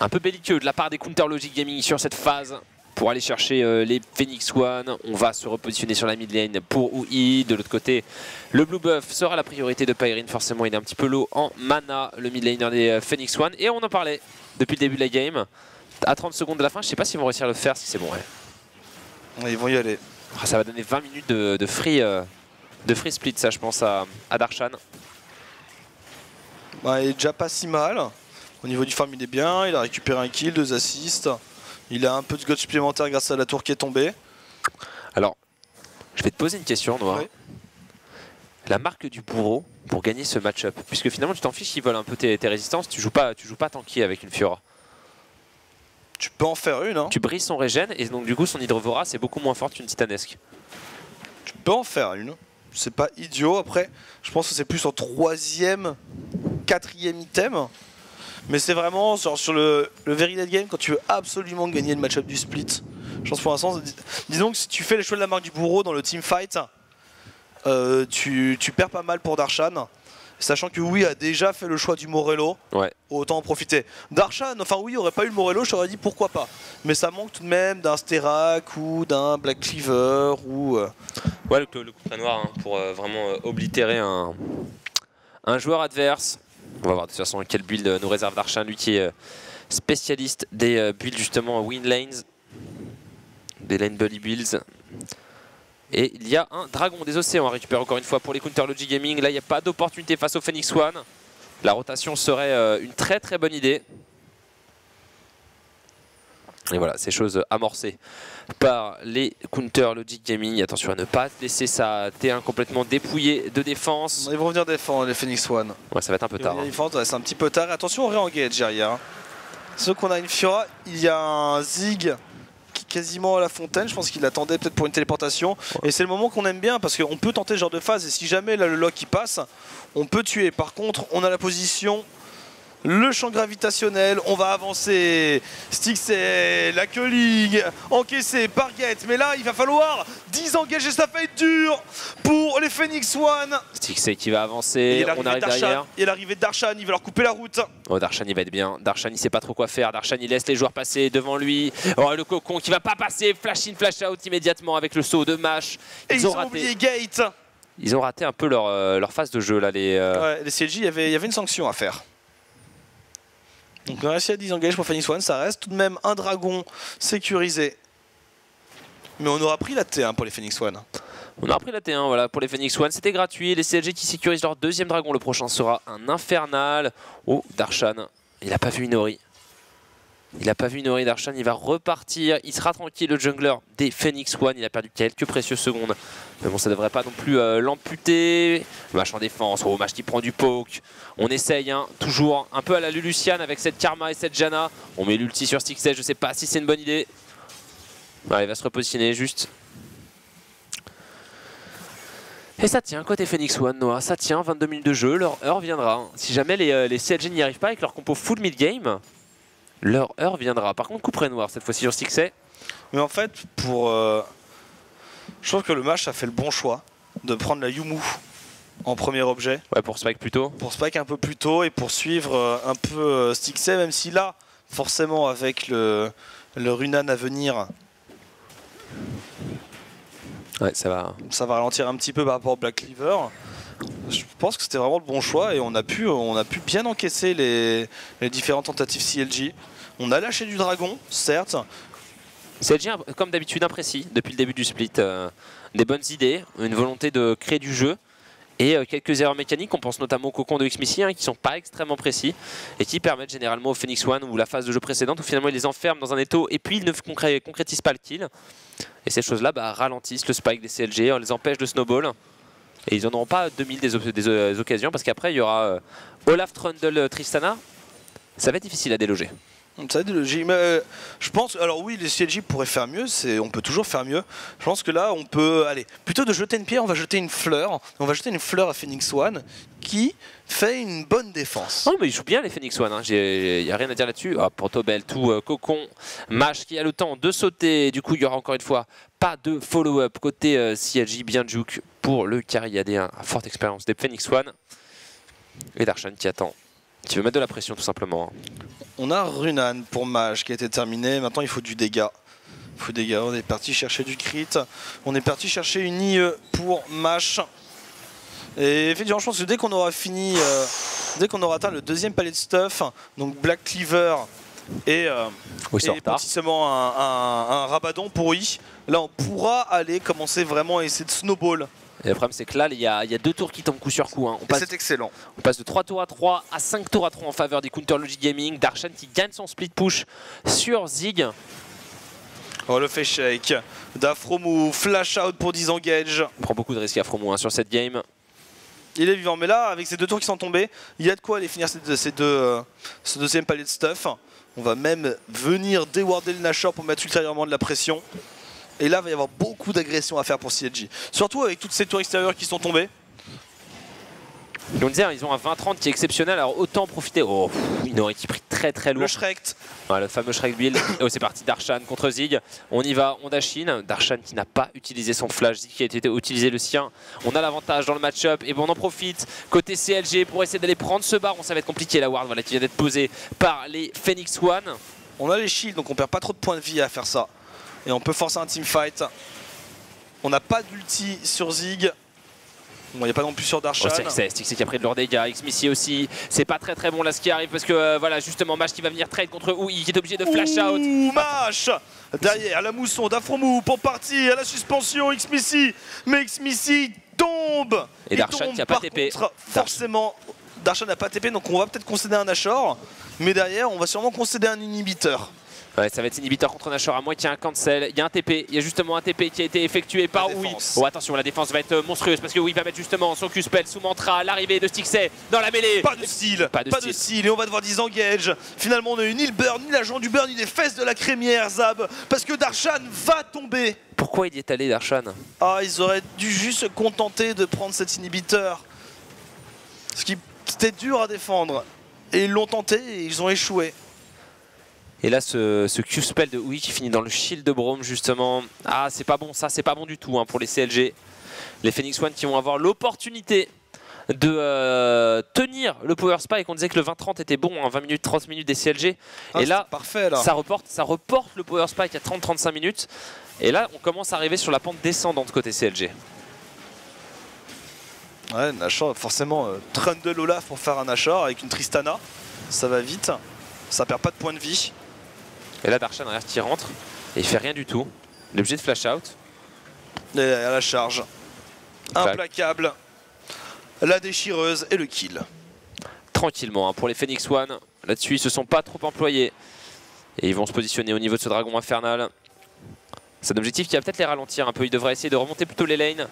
Un peu belliqueux de la part des Counter Logic Gaming sur cette phase pour aller chercher euh, les Phoenix One. On va se repositionner sur la mid lane pour Ui. De l'autre côté, le blue buff sera la priorité de Pyrrhane. Forcément, il est un petit peu low en mana, le mid laner des euh, Phoenix One. Et on en parlait depuis le début de la game. À trente secondes de la fin, je ne sais pas s'ils vont réussir à le faire, si c'est bon. Ouais. Ils vont y aller. Ah, ça va donner vingt minutes de, de, free, euh, de free split, ça, je pense, à, à Darshan. Bah, il est déjà pas si mal. Au niveau du farm il est bien, il a récupéré un kill, deux assists, il a un peu de gold supplémentaire grâce à la tour qui est tombée. Alors, je vais te poser une question Noah. Oui. La marque du bourreau pour gagner ce match-up, puisque finalement tu t'en fiches, ils volent un peu tes, tes résistances, tu joues pas, tu joues pas tanky avec une Fiora. Tu peux en faire une hein. Tu brises son régène et donc du coup son Hydrovora c'est beaucoup moins fort qu'une titanesque. Tu peux en faire une, c'est pas idiot après, je pense que c'est plus en troisième, quatrième item. Mais c'est vraiment sur, sur le, le very late game quand tu veux absolument gagner le match-up du split. Je pense pour l'instant, dis, disons que si tu fais les choix de la marque du bourreau dans le team fight, euh, tu, tu perds pas mal pour Darshan. Sachant que oui a déjà fait le choix du Morello, ouais. Autant en profiter. Darshan, enfin oui, aurait pas eu le Morello, je t'aurais dit pourquoi pas. Mais ça manque tout de même d'un Sterak ou d'un Black Cleaver ou... Euh... Ouais, le, le coup de noir hein, pour euh, vraiment euh, oblitérer un, un joueur adverse. On va voir de toute façon quel build nous réserve Darshan, lui qui est spécialiste des builds justement win lanes, des lane bully builds. Et il y a un dragon des océans à récupérer encore une fois pour les Counter Logic Gaming. Là il n'y a pas d'opportunité face au Phoenix One. La rotation serait une très très bonne idée. Et voilà, ces choses amorcées par les Counter Logic Gaming. Attention à ne pas laisser sa T un complètement dépouillée de défense. Ils vont venir défendre les Phoenix One. Ouais, ça va être un peu tard. Hein. C'est un petit peu tard. Attention, on réengage derrière. Sauf qu'on a une Fiora, il y a un Zig qui est quasiment à la fontaine. Je pense qu'il attendait peut-être pour une téléportation. Ouais. Et c'est le moment qu'on aime bien parce qu'on peut tenter ce genre de phase. Et si jamais là, le lock qui passe, on peut tuer. Par contre, on a la position. Le champ gravitationnel, on va avancer. Stixxay, la curling, encaissé par Gate. Mais là, il va falloir désengager, ça fait dur pour les Phoenix One. Stixxay qui va avancer, on arrive derrière. Et l'arrivée de Darshan, il va leur couper la route. Oh, Darshan, il va être bien. Darshan, il sait pas trop quoi faire. Darshan, il laisse les joueurs passer devant lui. Oh, le cocon qui va pas passer. Flash in, flash out immédiatement avec le saut de Mash. Ils, et ils ont, ont raté. Oublié Gate. Ils ont raté un peu leur, euh, leur phase de jeu. Là, les, euh... ouais, les C L G, il y avait une sanction à faire. Donc on a réussi à désengager pour Phoenix One, ça reste tout de même un dragon sécurisé. Mais on aura pris la T un pour les Phoenix One. On aura pris la T un voilà, pour les Phoenix One, c'était gratuit. Les C L G qui sécurisent leur deuxième dragon, le prochain sera un Infernal. Oh, Darshan, il n'a pas vu Inori. Il n'a pas vu Inori Darshan, il va repartir, il sera tranquille le jungler des Phoenix One, il a perdu quelques précieuses secondes. Mais bon, ça ne devrait pas non plus euh, l'amputer. Mash en défense, oh Mash qui prend du poke. On essaye, hein, toujours un peu à la Lulucian avec cette Karma et cette Janna. On met l'ulti sur Stixxay, je ne sais pas si c'est une bonne idée. Ah, il va se repositionner juste. Et ça tient côté Phoenix One, Noah, ça tient, vingt-deux minutes de jeu, leur heure viendra. Hein. Si jamais les, euh, les C L G n'y arrivent pas avec leur compo full mid-game, leur heure viendra. Par contre, coup près noir cette fois-ci sur Stixxay. Mais en fait, pour, euh, je trouve que le match a fait le bon choix de prendre la Yumu en premier objet. Ouais, pour spike plus tôt. Pour spike un peu plus tôt et pour suivre euh, un peu euh, Stixxay, même si là, forcément avec le, le Runan à venir, ouais, ça va. Ça va ralentir un petit peu par rapport au Black Cleaver. Je pense que c'était vraiment le bon choix et on a pu, on a pu bien encaisser les, les différentes tentatives C L G. On a lâché du dragon, certes. C L G, comme d'habitude, imprécis depuis le début du split. Euh, des bonnes idées, une volonté de créer du jeu et euh, quelques erreurs mécaniques. On pense notamment au cocon de Xmithie, hein, qui ne sont pas extrêmement précis et qui permettent généralement au Phoenix One ou la phase de jeu précédente où finalement ils les enferment dans un étau et puis ils ne concré concrétisent pas le kill. Et ces choses-là bah, ralentissent le spike des C L G, on les empêche de snowball. Et ils n'en auront pas deux mille des, des occasions parce qu'après il y aura euh, Olaf, Trundle, euh, Tristana. Ça va être difficile à déloger. Ça va être déloger, mais euh, je pense, alors oui les C L G pourraient faire mieux, on peut toujours faire mieux. Je pense que là on peut, allez, plutôt de jeter une pierre, on va jeter une fleur. On va jeter une fleur à Phoenix One qui fait une bonne défense. Non mais ils jouent bien les Phoenix One, il hein. n'y a rien à dire là-dessus. Oh, Portobel, tout euh, cocon, Mash qui a le temps de sauter. Du coup il y aura encore une fois pas de follow-up côté euh, C L G, bien juke pour le Carriadéen à forte expérience des Phoenix One. Et Darshan qui attend, qui veut mettre de la pression tout simplement. On a Runan pour Mage qui a été terminé, maintenant il faut du dégât. Il faut des dégâts, on est parti chercher du crit, on est parti chercher une I E pour Mage. Et effectivement je pense que dès qu'on aura fini, euh, dès qu'on aura atteint le deuxième palais de stuff, donc Black Cleaver et, euh, oui, et potentiellement un, un, un rabadon pour I, là on pourra aller commencer vraiment à essayer de snowball. Et le problème c'est que là il y, y a deux tours qui tombent coup sur coup, hein. On passe, c'est excellent. On passe de trois tours à trois à cinq tours à trois en faveur des Counter Logic Gaming. Darshan qui gagne son split push sur Zig. Oh le fait shake d'Aphromoo, flash out pour disengage. On prend beaucoup de risques Aphromoo hein, sur cette game. Il est vivant mais là avec ces deux tours qui sont tombés, il y a de quoi aller finir ces deux, ces deux, euh, ce deuxième palier de stuff. On va même venir déwarder le Nashor pour mettre ultérieurement de la pression. Et là, il va y avoir beaucoup d'agressions à faire pour C L G. Surtout avec toutes ces tours extérieures qui sont tombées. On disait, ils ont un vingt trente qui est exceptionnel, alors autant en profiter. Oh, Inori qui prit très très lourd. Le Shrek. Ah, le fameux Shrek build. Oh, c'est parti, Darshan contre Zig. On y va, on dashine. Darshan qui n'a pas utilisé son flash, Zig qui a été utilisé le sien. On a l'avantage dans le match-up et bon, on en profite. Côté C L G pour essayer d'aller prendre ce bar. On ça va être compliqué la ward voilà, qui vient d'être posée par les Phoenix One. On a les shields donc on perd pas trop de points de vie à faire ça. Et on peut forcer un teamfight. On n'a pas d'ulti sur Zig. Bon, il n'y a pas non plus sur Darshan. Oh, c'est Stixxay qui a pris de leurs dégâts. Xmithie aussi. C'est pas très très bon là ce qui arrive parce que euh, voilà, justement, Mash qui va venir trade contre Ouh, qui est obligé de flash out. Ouh, Mash derrière la mousson d'Aphromoo pour partir à la suspension. Xmithie. Mais Xmithie tombe. Et Darshan qui n'a pas T P. Contre, forcément, Darshan n'a pas T P donc on va peut-être concéder un Nashor. Mais derrière, on va sûrement concéder un inhibiteur. Ouais, ça va être inhibiteur contre Nashor à moins qu'il y ait un cancel. Il y a un T P, il y a justement un T P qui a été effectué par Ouï. Oh, attention, la défense va être monstrueuse parce que Ouï va mettre justement son Q-Spell sous Mantra. L'arrivée de Stixxay dans la mêlée. Pas de style, pas de, pas style. de style. Et on va devoir disengage. Finalement, on a eu ni le burn, ni l'agent du burn, ni les fesses de la crémière, Zab. Parce que Darshan va tomber. Pourquoi il y est allé, Darshan? Ah, ils auraient dû juste se contenter de prendre cet inhibiteur. Ce qui était dur à défendre. Et ils l'ont tenté et ils ont échoué. Et là, ce, ce Q-Spell de Ouï qui finit dans le shield de Brome, justement. Ah, c'est pas bon, ça, c'est pas bon du tout hein, pour les C L G. Les Phoenix One qui vont avoir l'opportunité de euh, tenir le power spike. On disait que le vingt trente était bon, hein, vingt minutes, trente minutes des C L G. Ah, et là, parfait, là. Ça, reporte, ça reporte le power spike à trente à trente-cinq minutes. Et là, on commence à arriver sur la pente descendante côté C L G. Ouais, Nashor, forcément, euh, Trundle Olaf pour faire un Nashor avec une Tristana. Ça va vite, ça perd pas de points de vie. Et là, Darshan derrière qui rentre et il fait rien du tout. Il est obligé de flash out. Et à la charge. Implacable. La déchireuse et le kill. Tranquillement hein, pour les Phoenix One. Là-dessus, ils se sont pas trop employés. Et ils vont se positionner au niveau de ce dragon infernal. C'est un objectif qui va peut-être les ralentir un peu. Ils devraient essayer de remonter plutôt les lanes.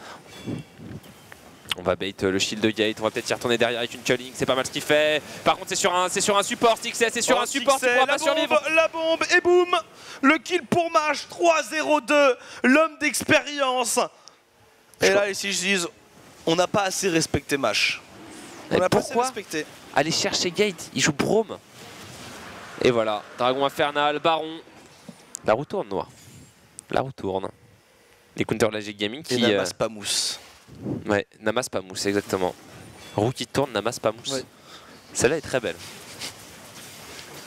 On va bait le shield de Gate, on va peut-être y retourner derrière avec une culling, c'est pas mal ce qu'il fait. Par contre c'est sur un c'est sur un support, Stixxay, c'est sur oh, un support, Stixxay, la, pas bombe, la bombe et boum. Le kill pour Mash, trois zéro deux, l'homme d'expérience. Et là ici je dis, on n'a pas assez respecté Mash. On n'a pas assez respecté. Aller chercher Gate, il joue Brome. Et voilà, Dragon Infernal, Baron. La roue tourne, Noah. La roue tourne. Les Counter Logic Gaming qui... Et pas mousse. Ouais, Namas pas mousse, exactement. Roue qui tourne, Namas pas mousse. Ouais. Celle-là est très belle.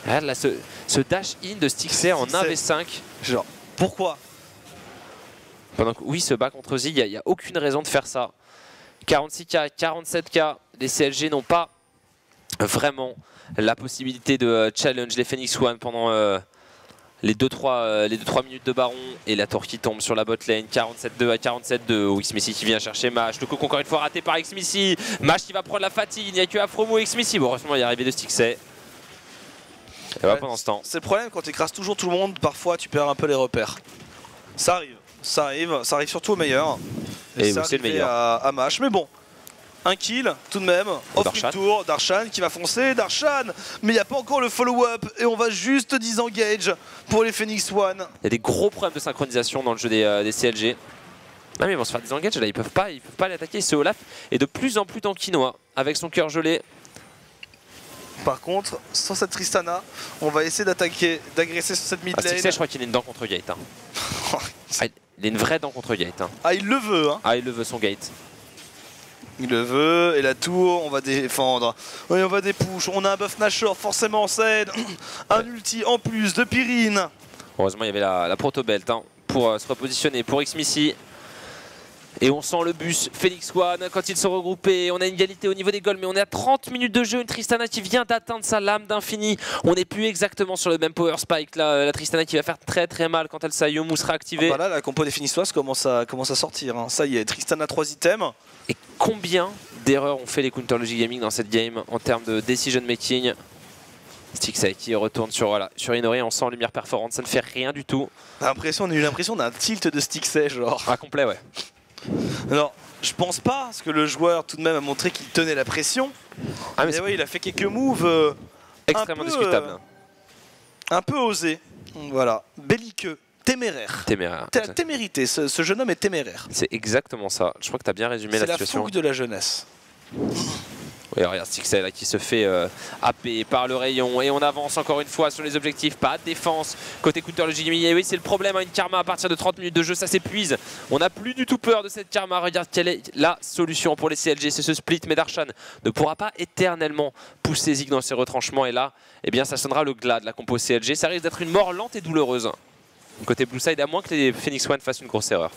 Regarde là, ce, ce dash-in de Stixxay en un contre cinq. Genre, pourquoi? Pendant que oui, se bat contre Zig, il n'y a, a aucune raison de faire ça. quarante-six K, quarante-sept K, les C L G n'ont pas vraiment la possibilité de challenge les Phoenix One pendant euh, les deux trois minutes de Baron. Et la tour qui tombe sur la botlane, quarante-sept deux à quarante-sept deux, où Xmithie qui vient chercher Mash, le coq encore une fois raté par Xmithie, Mash qui va prendre la fatigue, il n'y a que Aphromoo et Xmithie. Bon, heureusement il est arrivé de Stixxay. Et voilà, pendant ce temps. C'est le problème, quand tu écrases toujours tout le monde, parfois tu perds un peu les repères. Ça arrive, ça arrive, ça arrive surtout au meilleur. Et, et vous c'est le meilleur. À, à Mash, mais bon. Un kill, tout de même, off le tour, Darshan qui va foncer, Darshan. Mais il n'y a pas encore le follow-up et on va juste disengage pour les Phoenix One. Il y a des gros problèmes de synchronisation dans le jeu des, euh, des C L G. Non mais ils vont se faire disengage, là ils peuvent pas, ils peuvent pas l'attaquer. Ce Olaf est de plus en plus tankinois, avec son cœur gelé. Par contre, sans cette Tristana, on va essayer d'attaquer, d'agresser sur cette mid lane. Ah, ça, je crois qu'il est une dent contre Gate. Hein. Ah, il est une vraie dent contre Gate. Hein. Ah il le veut hein. Ah il le veut son Gate. Il le veut, et la tour, on va défendre. Oui, on va des push, on a un buff Nashor, forcément ça aide. Un ouais. Ulti en plus de Pyrrhane. Heureusement, il y avait la, la proto-belt hein, pour euh, se repositionner pour Xmithie. Et on sent le bus Phoenix One quand ils sont regroupés. On a une égalité au niveau des goals, mais on est à trente minutes de jeu. Une Tristana qui vient d'atteindre sa lame d'infini. On n'est plus exactement sur le même power spike. Là, la Tristana qui va faire très très mal quand elle sa Yomu sera activée. Ah bah là, la compo des Phoenix commence à, commence à sortir. Hein. Ça y est, Tristana trois items. Et combien d'erreurs ont fait les Counter Logic Gaming dans cette game en termes de decision making? Stixxay qui retourne sur, voilà, sur Inori, on sent lumière perforante, ça ne fait rien du tout. On a eu l'impression d'un tilt de Stixxay, genre. Ah, complet, ouais. Alors, je pense pas, parce que le joueur tout de même a montré qu'il tenait la pression. Ah, mais mais ouais, il a fait quelques moves euh, extrêmement un peu, discutables. Euh, un peu osés, voilà, belliqueux. Téméraire. Téméraire. Témérité, ce, ce jeune homme est téméraire. C'est exactement ça. Je crois que tu as bien résumé la situation. C'est la fougue de la jeunesse. Oui, regarde Stixxay là qui se fait euh, happer par le rayon. Et on avance encore une fois sur les objectifs. Pas de défense. Côté Counter Logic Gaming. Et oui, c'est le problème. Hein, une karma à partir de trente minutes de jeu, ça s'épuise. On n'a plus du tout peur de cette karma. Regarde quelle est la solution pour les C L G. C'est ce split. Mais Darshan ne pourra pas éternellement pousser Zig dans ses retranchements. Et là, eh bien, ça sonnera le glas de la compo C L G. Ça risque d'être une mort lente et douloureuse. Côté Blue Side, à moins que les Phoenix One fassent une grosse erreur.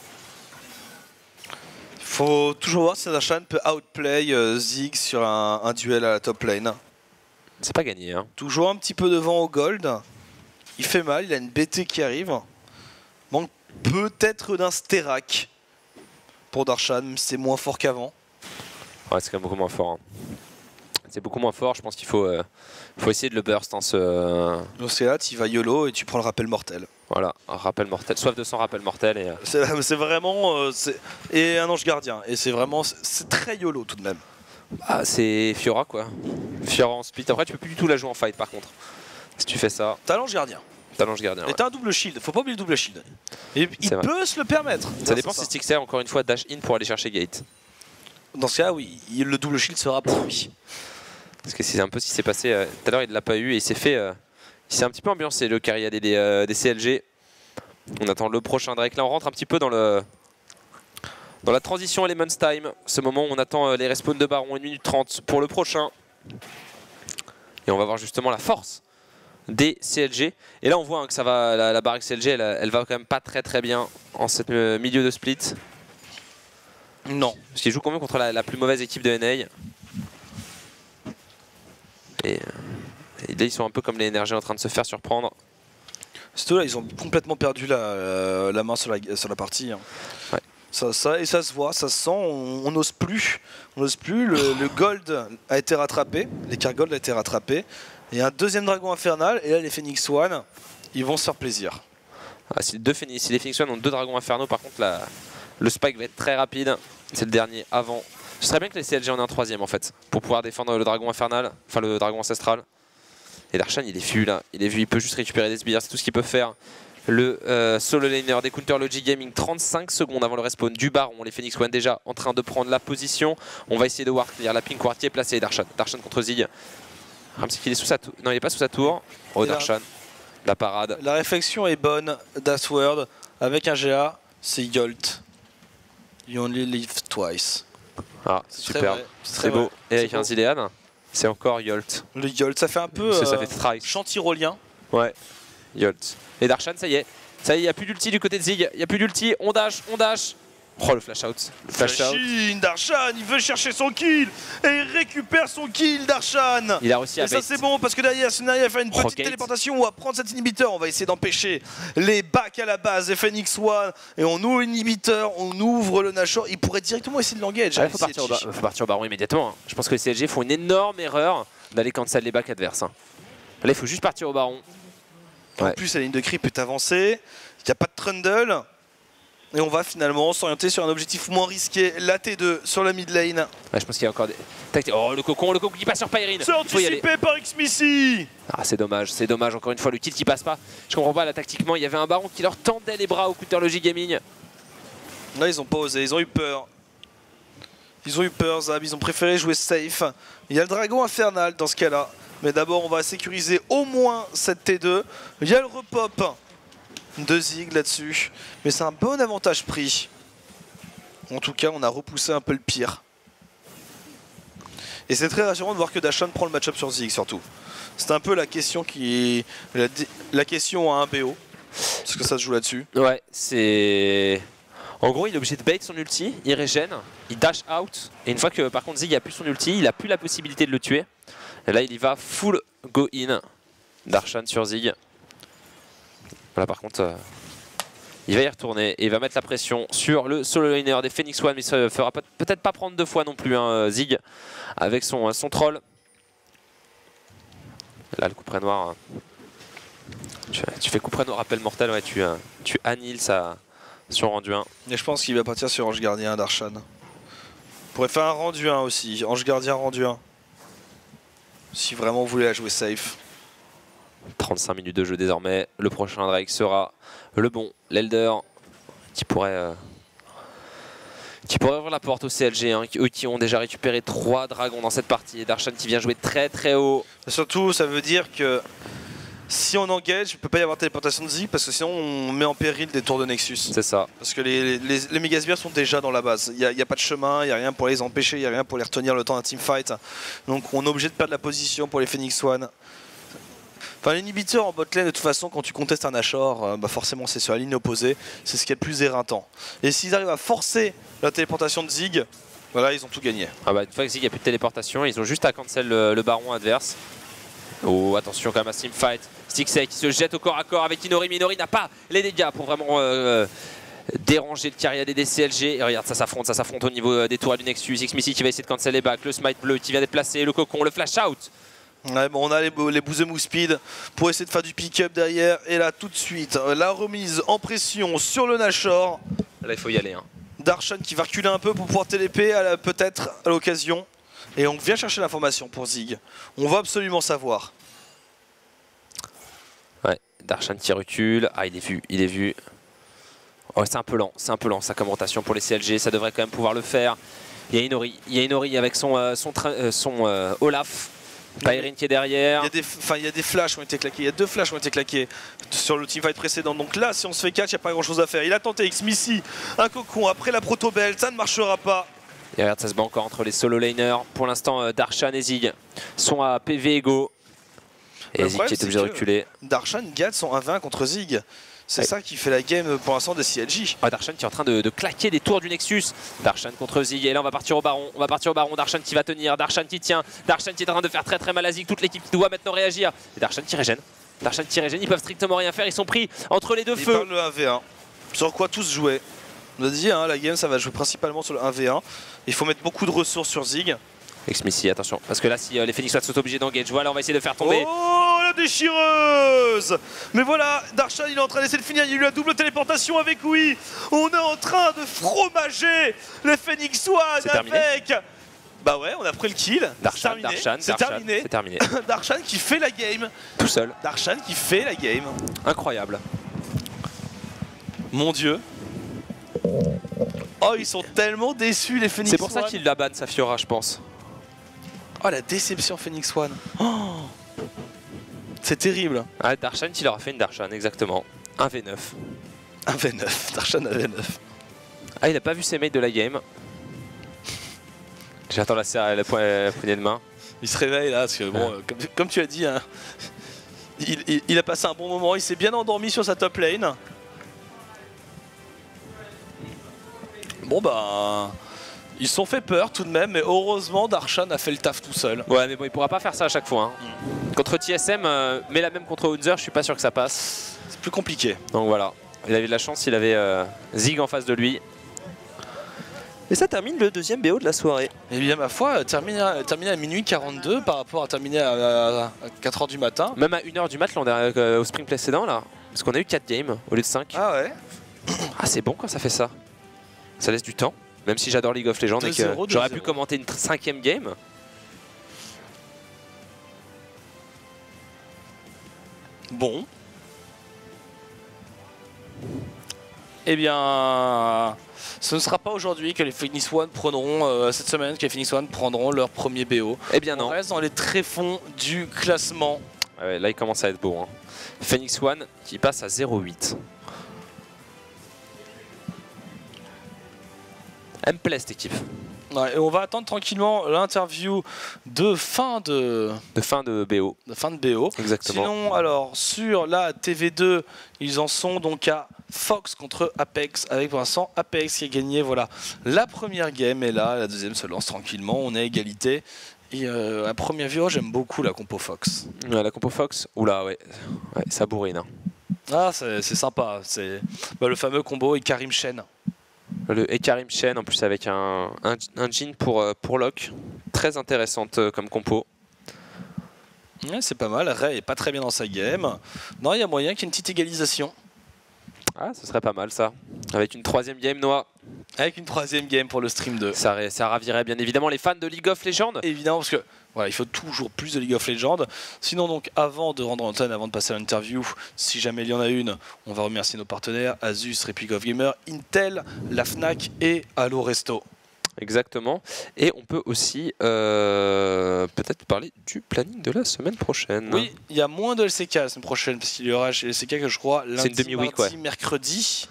Faut toujours voir si Darshan peut outplay euh, Zig sur un, un duel à la top lane. C'est pas gagné. Hein. Toujours un petit peu devant au gold. Il fait mal, il a une B T qui arrive. Manque peut-être d'un Sterak pour Darshan, c'est moins fort qu'avant. Ouais, c'est quand même beaucoup moins fort. Hein. C'est beaucoup moins fort, je pense qu'il faut, euh, faut essayer de le burst. Hein, ce... L'Océat, il va YOLO et tu prends le rappel mortel. Voilà, un rappel mortel, soif de sang, rappel mortel. Et... C'est vraiment... Euh, et un ange gardien, et c'est vraiment... C'est très YOLO tout de même. Bah, c'est Fiora quoi. Fiora en split, après tu peux plus du tout la jouer en fight par contre. Si tu fais ça... T'as l'ange gardien. T'as l'ange gardien, et ouais. T'as un double shield, faut pas oublier le double shield. Et il vrai. peut se le permettre. Ça, ça dépend si Stixxay encore une fois dash in pour aller chercher Gate. Dans ce cas oui, le double shield sera pour lui. Parce que c'est un peu ce qui s'est passé, euh, tout à l'heure il ne l'a pas eu et il s'est fait, euh, il s'est un petit peu ambiancé le carrière des, des, euh, des C L G. On attend le prochain Drake, là on rentre un petit peu dans, le, dans la transition Elements Time, ce moment où on attend euh, les respawns de Baron, une minute trente pour le prochain. Et on va voir justement la force des C L G. Et là on voit hein, que ça va, la, la barre C L G elle, elle va quand même pas très très bien en ce euh, milieu de split. Non. Parce qu'ils jouent quand même contre la, la plus mauvaise équipe de N A. Et, et là ils sont un peu comme les N R G en train de se faire surprendre. Surtout là ils ont complètement perdu la, euh, la main sur la, sur la partie hein. Ouais. ça, ça, Et ça se voit, ça se sent, on n'ose plus. On n'ose plus, le, le gold a été rattrapé, l'écart gold a été rattrapé. Il y a un deuxième dragon infernal et là les Phoenix One ils vont se faire plaisir. Ah, si, deux, si les Phoenix One ont deux dragons infernaux, par contre, la, le spike va être très rapide. C'est le dernier avant. Ce serait bien que les C L G en aient un troisième en fait, pour pouvoir défendre le dragon infernal, enfin le dragon ancestral. Et Darshan, il est vu là, il est vu, il peut juste récupérer des sbires, c'est tout ce qu'il peut faire. Le euh, solo laner des Counter Logic Gaming, trente-cinq secondes avant le respawn du baron. Les Phoenix One déjà en train de prendre la position. On va essayer de voir clear. La ping ward qui est placée. Darshan, Darshan contre Zig. Ramsey qu'il est sous sa tour. Non, il n'est pas sous sa tour. Oh, et Darshan, la... la parade. La réflexion est bonne d'Asword. Avec un G A, c'est Yolt. You only live twice. Ah, super. C'est beau. Et avec beau. un Zilean, c'est encore Yolt. Le Yolt, ça fait un peu. Euh, ça fait chantirolien. Ouais. Yolt. Et Darshan, ça y est, ça y est, il n'y a plus d'ulti du côté de Zig, il n'y a plus d'ulti, on dash, on dash. Oh le flash out, le flash out. Darshan, il veut chercher son kill, et il récupère son kill Darshan. Il a réussi à bait. Et ça c'est bon, parce que derrière, si on arrive à faire une petite Rocket. téléportation ou à prendre cet inhibiteur, on va essayer d'empêcher les backs à la base des Phoenix One, et on ouvre l'inhibiteur, on ouvre le Nashor, il pourrait directement essayer de l'engage. Il ouais, faut, faut partir au baron immédiatement. Je pense que les C L G font une énorme erreur d'aller cancel les backs adverses. Là il faut juste partir au baron. En ouais. plus, la ligne de creep est avancée, il n'y a pas de trundle. Et on va finalement s'orienter sur un objectif moins risqué, la T deux sur la mid lane. Ouais, je pense qu'il y a encore des... Oh, le cocon, le cocon qui passe sur Pyrrhane. C'est anticipé par Xmithie. Ah, c'est dommage, c'est dommage, encore une fois, le kill qui passe pas. Je comprends pas, là, tactiquement, il y avait un baron qui leur tendait les bras au Counter Logic Gaming. Là, ils ont pas osé, ils ont eu peur. Ils ont eu peur, Zab, ils ont préféré jouer safe. Il y a le dragon infernal dans ce cas-là. Mais d'abord, on va sécuriser au moins cette T deux. Il y a le repop de Zig là-dessus. Mais c'est un bon avantage pris. En tout cas, on a repoussé un peu le pire. Et c'est très rassurant de voir que Darshan prend le match-up sur Zig, surtout. C'est un peu la question qui la, la question à un B O. Parce que ça se joue là-dessus. Ouais, c'est... En gros, il est obligé de bait son ulti, il régène, il dash out. Et une fois que, par contre, Zig a plus son ulti, il a plus la possibilité de le tuer. Et là, il y va full go in. Darshan sur Zig. Voilà, par contre, euh, il va y retourner et il va mettre la pression sur le solo laner des Phoenix One. Mais ça ne fera peut-être pas prendre deux fois non plus, hein, Zig, avec son, son troll. Là, le coup près noir. Hein. Tu, tu fais coup près noir, appel mortel, ouais, tu, hein, tu annihiles ça sur rendu un. Et je pense qu'il va partir sur Ange Gardien, Darshan. Il pourrait faire un rendu un aussi. Ange Gardien, rendu un. Si vraiment vous voulez la jouer safe. trente-cinq minutes de jeu désormais. Le prochain Drake sera le bon. L'Elder qui pourrait euh, qui pourrait ouvrir la porte au C L G. Hein, qui, eux qui ont déjà récupéré trois dragons dans cette partie. Et Darshan qui vient jouer très très haut. Surtout ça veut dire que si on engage, il ne peut pas y avoir téléportation de Zig parce que sinon on met en péril des tours de Nexus. C'est ça. Parce que les, les, les méga sbires sont déjà dans la base. Il n'y a, a pas de chemin, il n'y a rien pour les empêcher, il n'y a rien pour les retenir le temps d'un teamfight. Donc on est obligé de perdre la position pour les Phoenix One. Enfin, l'inhibiteur en botlane, de toute façon, quand tu contestes un Nashor, euh, bah forcément c'est sur la ligne opposée. C'est ce qui est le plus éreintant. Et s'ils arrivent à forcer la téléportation de Zig, voilà, ils ont tout gagné. Ah bah, une fois que Zig n'y a plus de téléportation, ils ont juste à cancel le, le baron adverse. Oh, attention quand même à ce teamfight. Stixxay qui se jette au corps à corps avec Inori. Inori n'a pas les dégâts pour vraiment euh, déranger le carrière des C L G. Et regarde, ça s'affronte, ça s'affronte au niveau des tours du Nexus. Xmithie qui va essayer de cancel les backs. Le smite bleu qui vient déplacer. Le cocon, le flash out. Ouais, bon, on a les, les Bouzemou Speed pour essayer de faire du pick-up derrière. Et là, tout de suite, la remise en pression sur le Nashor. Là, il faut y aller. Hein. Darshan qui va reculer un peu pour pouvoir télépé peut-être à l'occasion. Et on vient chercher l'information pour Zig. On va absolument savoir. Ouais, Darshan qui recule. Ah, il est vu, il est vu. Oh, c'est un peu lent, c'est un peu lent sa commentation pour les C L G. Ça devrait quand même pouvoir le faire. Il y a Inori, il y a Inori avec son, euh, son, euh, son euh, Olaf. Pyrrhane qui est derrière. Il y, des, il y a des flashs qui ont été claqués. Il y a deux flashs qui ont été claqués sur le teamfight précédent. Donc là, si on se fait catch, il n'y a pas grand chose à faire. Il a tenté Xmithie, un cocon après la protobelle. Ça ne marchera pas. Et regarde, ça se bat encore entre les solo laners. Pour l'instant, Darshan et Zig sont à P V égaux. Et le Zig qui est obligé de reculer. Darshan gagne son un v un contre Zig. C'est ouais. ça qui fait la game pour l'instant des C L G. Ah, Darshan qui est en train de, de claquer des tours du Nexus. Darshan contre Zig. Et là, on va partir au baron. On va partir au baron. Darshan qui va tenir. Darshan qui tient. Darshan qui est en train de faire très très mal à Zig. Toute l'équipe qui doit maintenant réagir. Et Darshan qui régène. Darshan qui régène. Ils peuvent strictement rien faire. Ils sont pris entre les deux Ils feux. Le un v un. Sur quoi tous jouer. On a dit, hein, la game, ça va jouer principalement sur le un v un. Il faut mettre beaucoup de ressources sur Zig. Xmithie, attention. Parce que là, si euh, les Phoenix One sont obligés d'engage, voilà, on va essayer de faire tomber. Oh, la déchireuse. Mais voilà, Darshan il est en train d'essayer de finir, il y a eu la double téléportation avec oui. On est en train de fromager les Phoenix One avec... Terminé. Bah ouais, on a pris le kill, c'est terminé, c'est terminé, terminé. Darshan qui fait la game. Tout seul. Darshan qui fait la game. Incroyable. Mon dieu. Oh, ils sont tellement déçus les Phoenix One. C'est pour ça qu'il la banne, sa Fiora, je pense. Oh, la déception Phoenix One. Oh, c'est terrible. Ah, Darshan, il leur a fait une Darshan, exactement. un contre neuf. un contre neuf, Darshan à V neuf. Ah, il a pas vu ses mates de la game. J'attends la, la, la poignée de main. Il se réveille là, parce que bon, ouais. euh, comme, comme tu as dit, hein, il, il, il a passé un bon moment, il s'est bien endormi sur sa top lane. Bon bah, ils se sont fait peur tout de même, mais heureusement Darshan a fait le taf tout seul. Ouais, mais bon, il pourra pas faire ça à chaque fois. Hein. Mm. Contre T S M, euh, mais la même contre Hunter, je suis pas sûr que ça passe. C'est plus compliqué. Donc voilà, il avait de la chance, il avait euh, Zig en face de lui. Et ça termine le deuxième B O de la soirée. Eh bien ma foi, terminé à, terminé à minuit quarante-deux par rapport à terminer à, à, à quatre heures du matin. Même à une heure du mat là, on est, euh, au sprint précédent là. Parce qu'on a eu quatre games au lieu de cinq. Ah ouais. Ah c'est bon quand ça fait ça. Ça laisse du temps. Même si j'adore League of Legends et que j'aurais pu commenter une cinquième game. Bon. Eh bien... ce ne sera pas aujourd'hui que les Phoenix One prendront, euh, cette semaine, que les Phoenix One prendront leur premier B O. Eh bien non. On reste dans les tréfonds du classement. Ah ouais, là, il commence à être beau. Hein. Phoenix One qui passe à zéro huit. Elle me plaît, cette équipe. Ouais, et on va attendre tranquillement l'interview de fin de... De fin de B O. De fin de B O. Exactement. Sinon, alors, sur la T V deux, ils en sont donc à... Fox contre Apex, avec pour l'instant Apex qui a gagné voilà, la première game et là la deuxième se lance tranquillement, on est à égalité. Et euh, à première vue, oh, j'aime beaucoup la compo Fox. Ouais, la compo Fox, oula ouais, ouais ça bourrine. Hein. Ah c'est sympa, c'est bah, le fameux combo et Karim Shen. Le et Karim Shen en plus avec un, un, un jean pour, euh, pour Locke, très intéressante euh, comme compo. Ouais, c'est pas mal, Ray est pas très bien dans sa game. Non, il y a moyen qu'il y ait une petite égalisation. Ah, ce serait pas mal ça. Avec une troisième game, Noah. Avec une troisième game pour le stream deux. Ça, ça ravirait bien évidemment les fans de League of Legends. Évidemment, parce que voilà, il faut toujours plus de League of Legends. Sinon, donc, avant de rendre l'antenne, avant de passer à l'interview, si jamais il y en a une, on va remercier nos partenaires Asus, Replic of Gamer, Intel, la Fnac et Allo Resto. Exactement. Et on peut aussi euh, peut-être parler du planning de la semaine prochaine. Oui, il y a moins de L C K la semaine prochaine, parce qu'il y aura chez L C K que je crois lundi, une mardi, ouais. mercredi.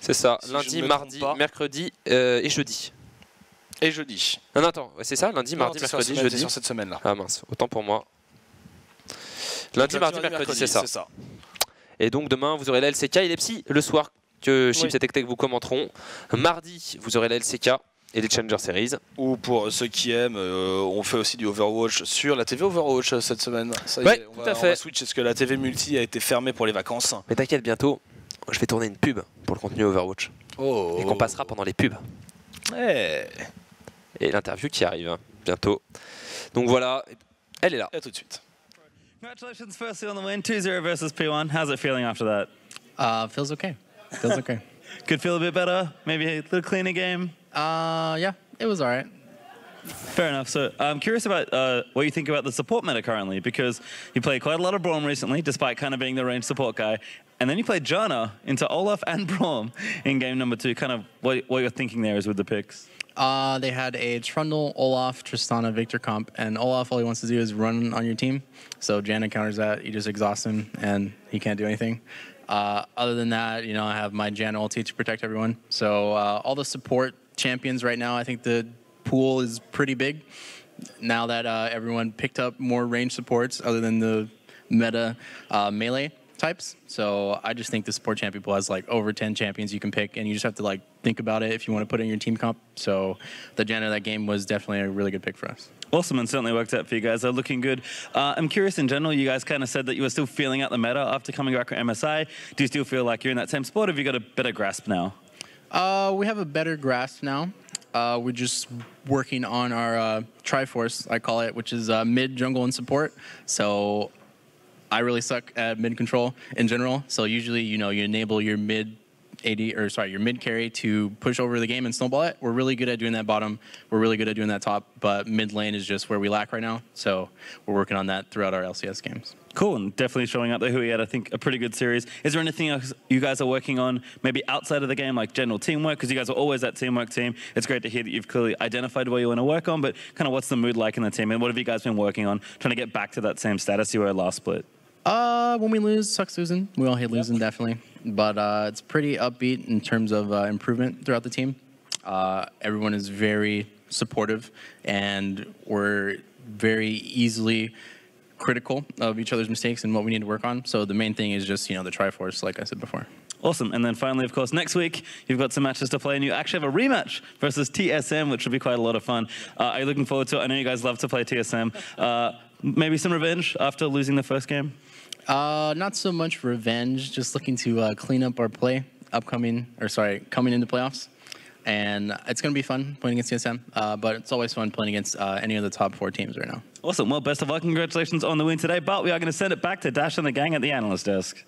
C'est ça, si lundi, mardi, mercredi euh, et jeudi. Et jeudi. Non, non attends, c'est ça, lundi, non, mardi, mercredi, semaine, jeudi. Sur cette semaine-là. Ah mince, autant pour moi. Lundi, lundi mardi, mardi, mercredi, mercredi c'est ça. ça. Et donc demain, vous aurez la L C K et les psy le soir que Chips oui. et Tech Tech vous commenteront. Mardi, vous aurez la L C K. Et les Challenger Series. Ou pour ceux qui aiment, euh, on fait aussi du Overwatch sur la T V Overwatch cette semaine. Ça ouais, est, on tout va, à fait. On va switch parce que la T V Multi a été fermée pour les vacances. Mais t'inquiète, bientôt, je vais tourner une pub pour le contenu Overwatch. Oh. Et qu'on passera pendant les pubs. Hey. Et l'interview qui arrive hein, bientôt. Donc voilà, elle est là. Et à tout de suite. Congratulations firstly on the win, two zero versus P one. How's it feeling after that? Uh, feels okay. Feels okay. Could feel a bit better, maybe a little cleaner game. Uh, yeah, it was all right. Fair enough. So I'm curious about uh, what you think about the support meta currently, because you played quite a lot of Braum recently, despite kind of being the range support guy. And then you played Jana into Olaf and Braum in game number two. Kind of what, what you're thinking there is with the picks. Uh, they had a Trundle, Olaf, Tristana, Victor comp. And Olaf, all he wants to do is run on your team. So Jana counters that. You just exhaust him, and he can't do anything. Uh, other than that, you know, I have my Jana ulti to protect everyone. So uh, all the support... champions right now, I think the pool is pretty big now that uh, everyone picked up more range supports other than the meta uh, melee types. So I just think the support champion pool has like over ten champions you can pick, and you just have to like think about it if you want to put it in your team comp. So the Jana of that game was definitely a really good pick for us. Awesome, and certainly worked out for you guys. They're looking good. Uh, I'm curious in general, you guys kind of said that you were still feeling out the meta after coming back from M S I. Do you still feel like you're in that same spot, or have you got a better grasp now? Uh, we have a better grasp now. Uh, we're just working on our uh, Triforce, I call it, which is uh, mid, jungle, and support. So I really suck at mid control in general. So usually, you know, you enable your mid A D, or sorry, your mid carry to push over the game and snowball it. We're really good at doing that bottom. We're really good at doing that top. But mid lane is just where we lack right now. So we're working on that throughout our L C S games. Cool, and definitely showing up there who he had, I think, a pretty good series. Is there anything else you guys are working on, maybe outside of the game, like general teamwork? Because you guys are always that teamwork team. It's great to hear that you've clearly identified what you want to work on, but kind of what's the mood like in the team? And what have you guys been working on, trying to get back to that same status you were last split? Uh, when we lose, sucks losing. We all hate losing, yep. Definitely. But uh, it's pretty upbeat in terms of uh, improvement throughout the team. Uh, everyone is very supportive, and we're very easily critical of each other's mistakes and what we need to work on. So the main thing is just, you know, the Triforce, like I said before. Awesome. And then finally, of course, next week, you've got some matches to play, and you actually have a rematch versus T S M, which will be quite a lot of fun. Uh, are you looking forward to it? I know you guys love to play T S M. Uh, maybe some revenge after losing the first game? Uh, not so much revenge, just looking to uh, clean up our play upcoming, or sorry, coming into playoffs. And it's going to be fun playing against T S M, uh, but it's always fun playing against uh, any of the top four teams right now. Awesome. Well, best of luck. Congratulations on the win today. But we are going to send it back to Dash and the gang at the analyst desk.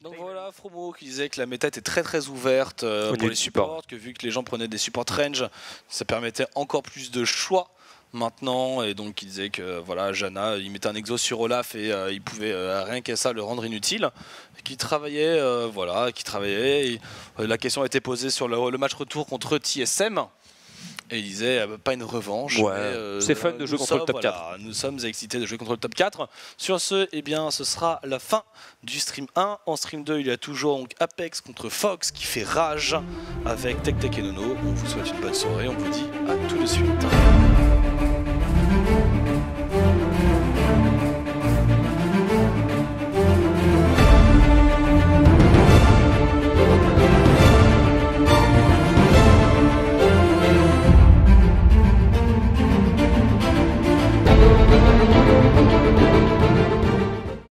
Donc voilà, Aphromoo qui disait que la méta était très très ouverte euh, pour les supports, que vu que les gens prenaient des supports range, ça permettait encore plus de choix maintenant, et donc il disait que voilà, Janna, il mettait un exo sur Olaf et euh, il pouvait euh, rien qu'à ça le rendre inutile, qui travaillait, euh, voilà, qui travaillait. Et, euh, la question a été posée sur le, le match retour contre T S M. Et il disait, euh, pas une revanche. Ouais. Euh, c'est fun de jouer contre sommes, le top voilà, quatre. Nous sommes excités de jouer contre le top quatre. Sur ce, eh bien, ce sera la fin du stream un. En stream deux, il y a toujours donc, Apex contre Fox qui fait rage avec Tech Tech et Nono. On vous souhaite une bonne soirée. On vous dit à tout de suite.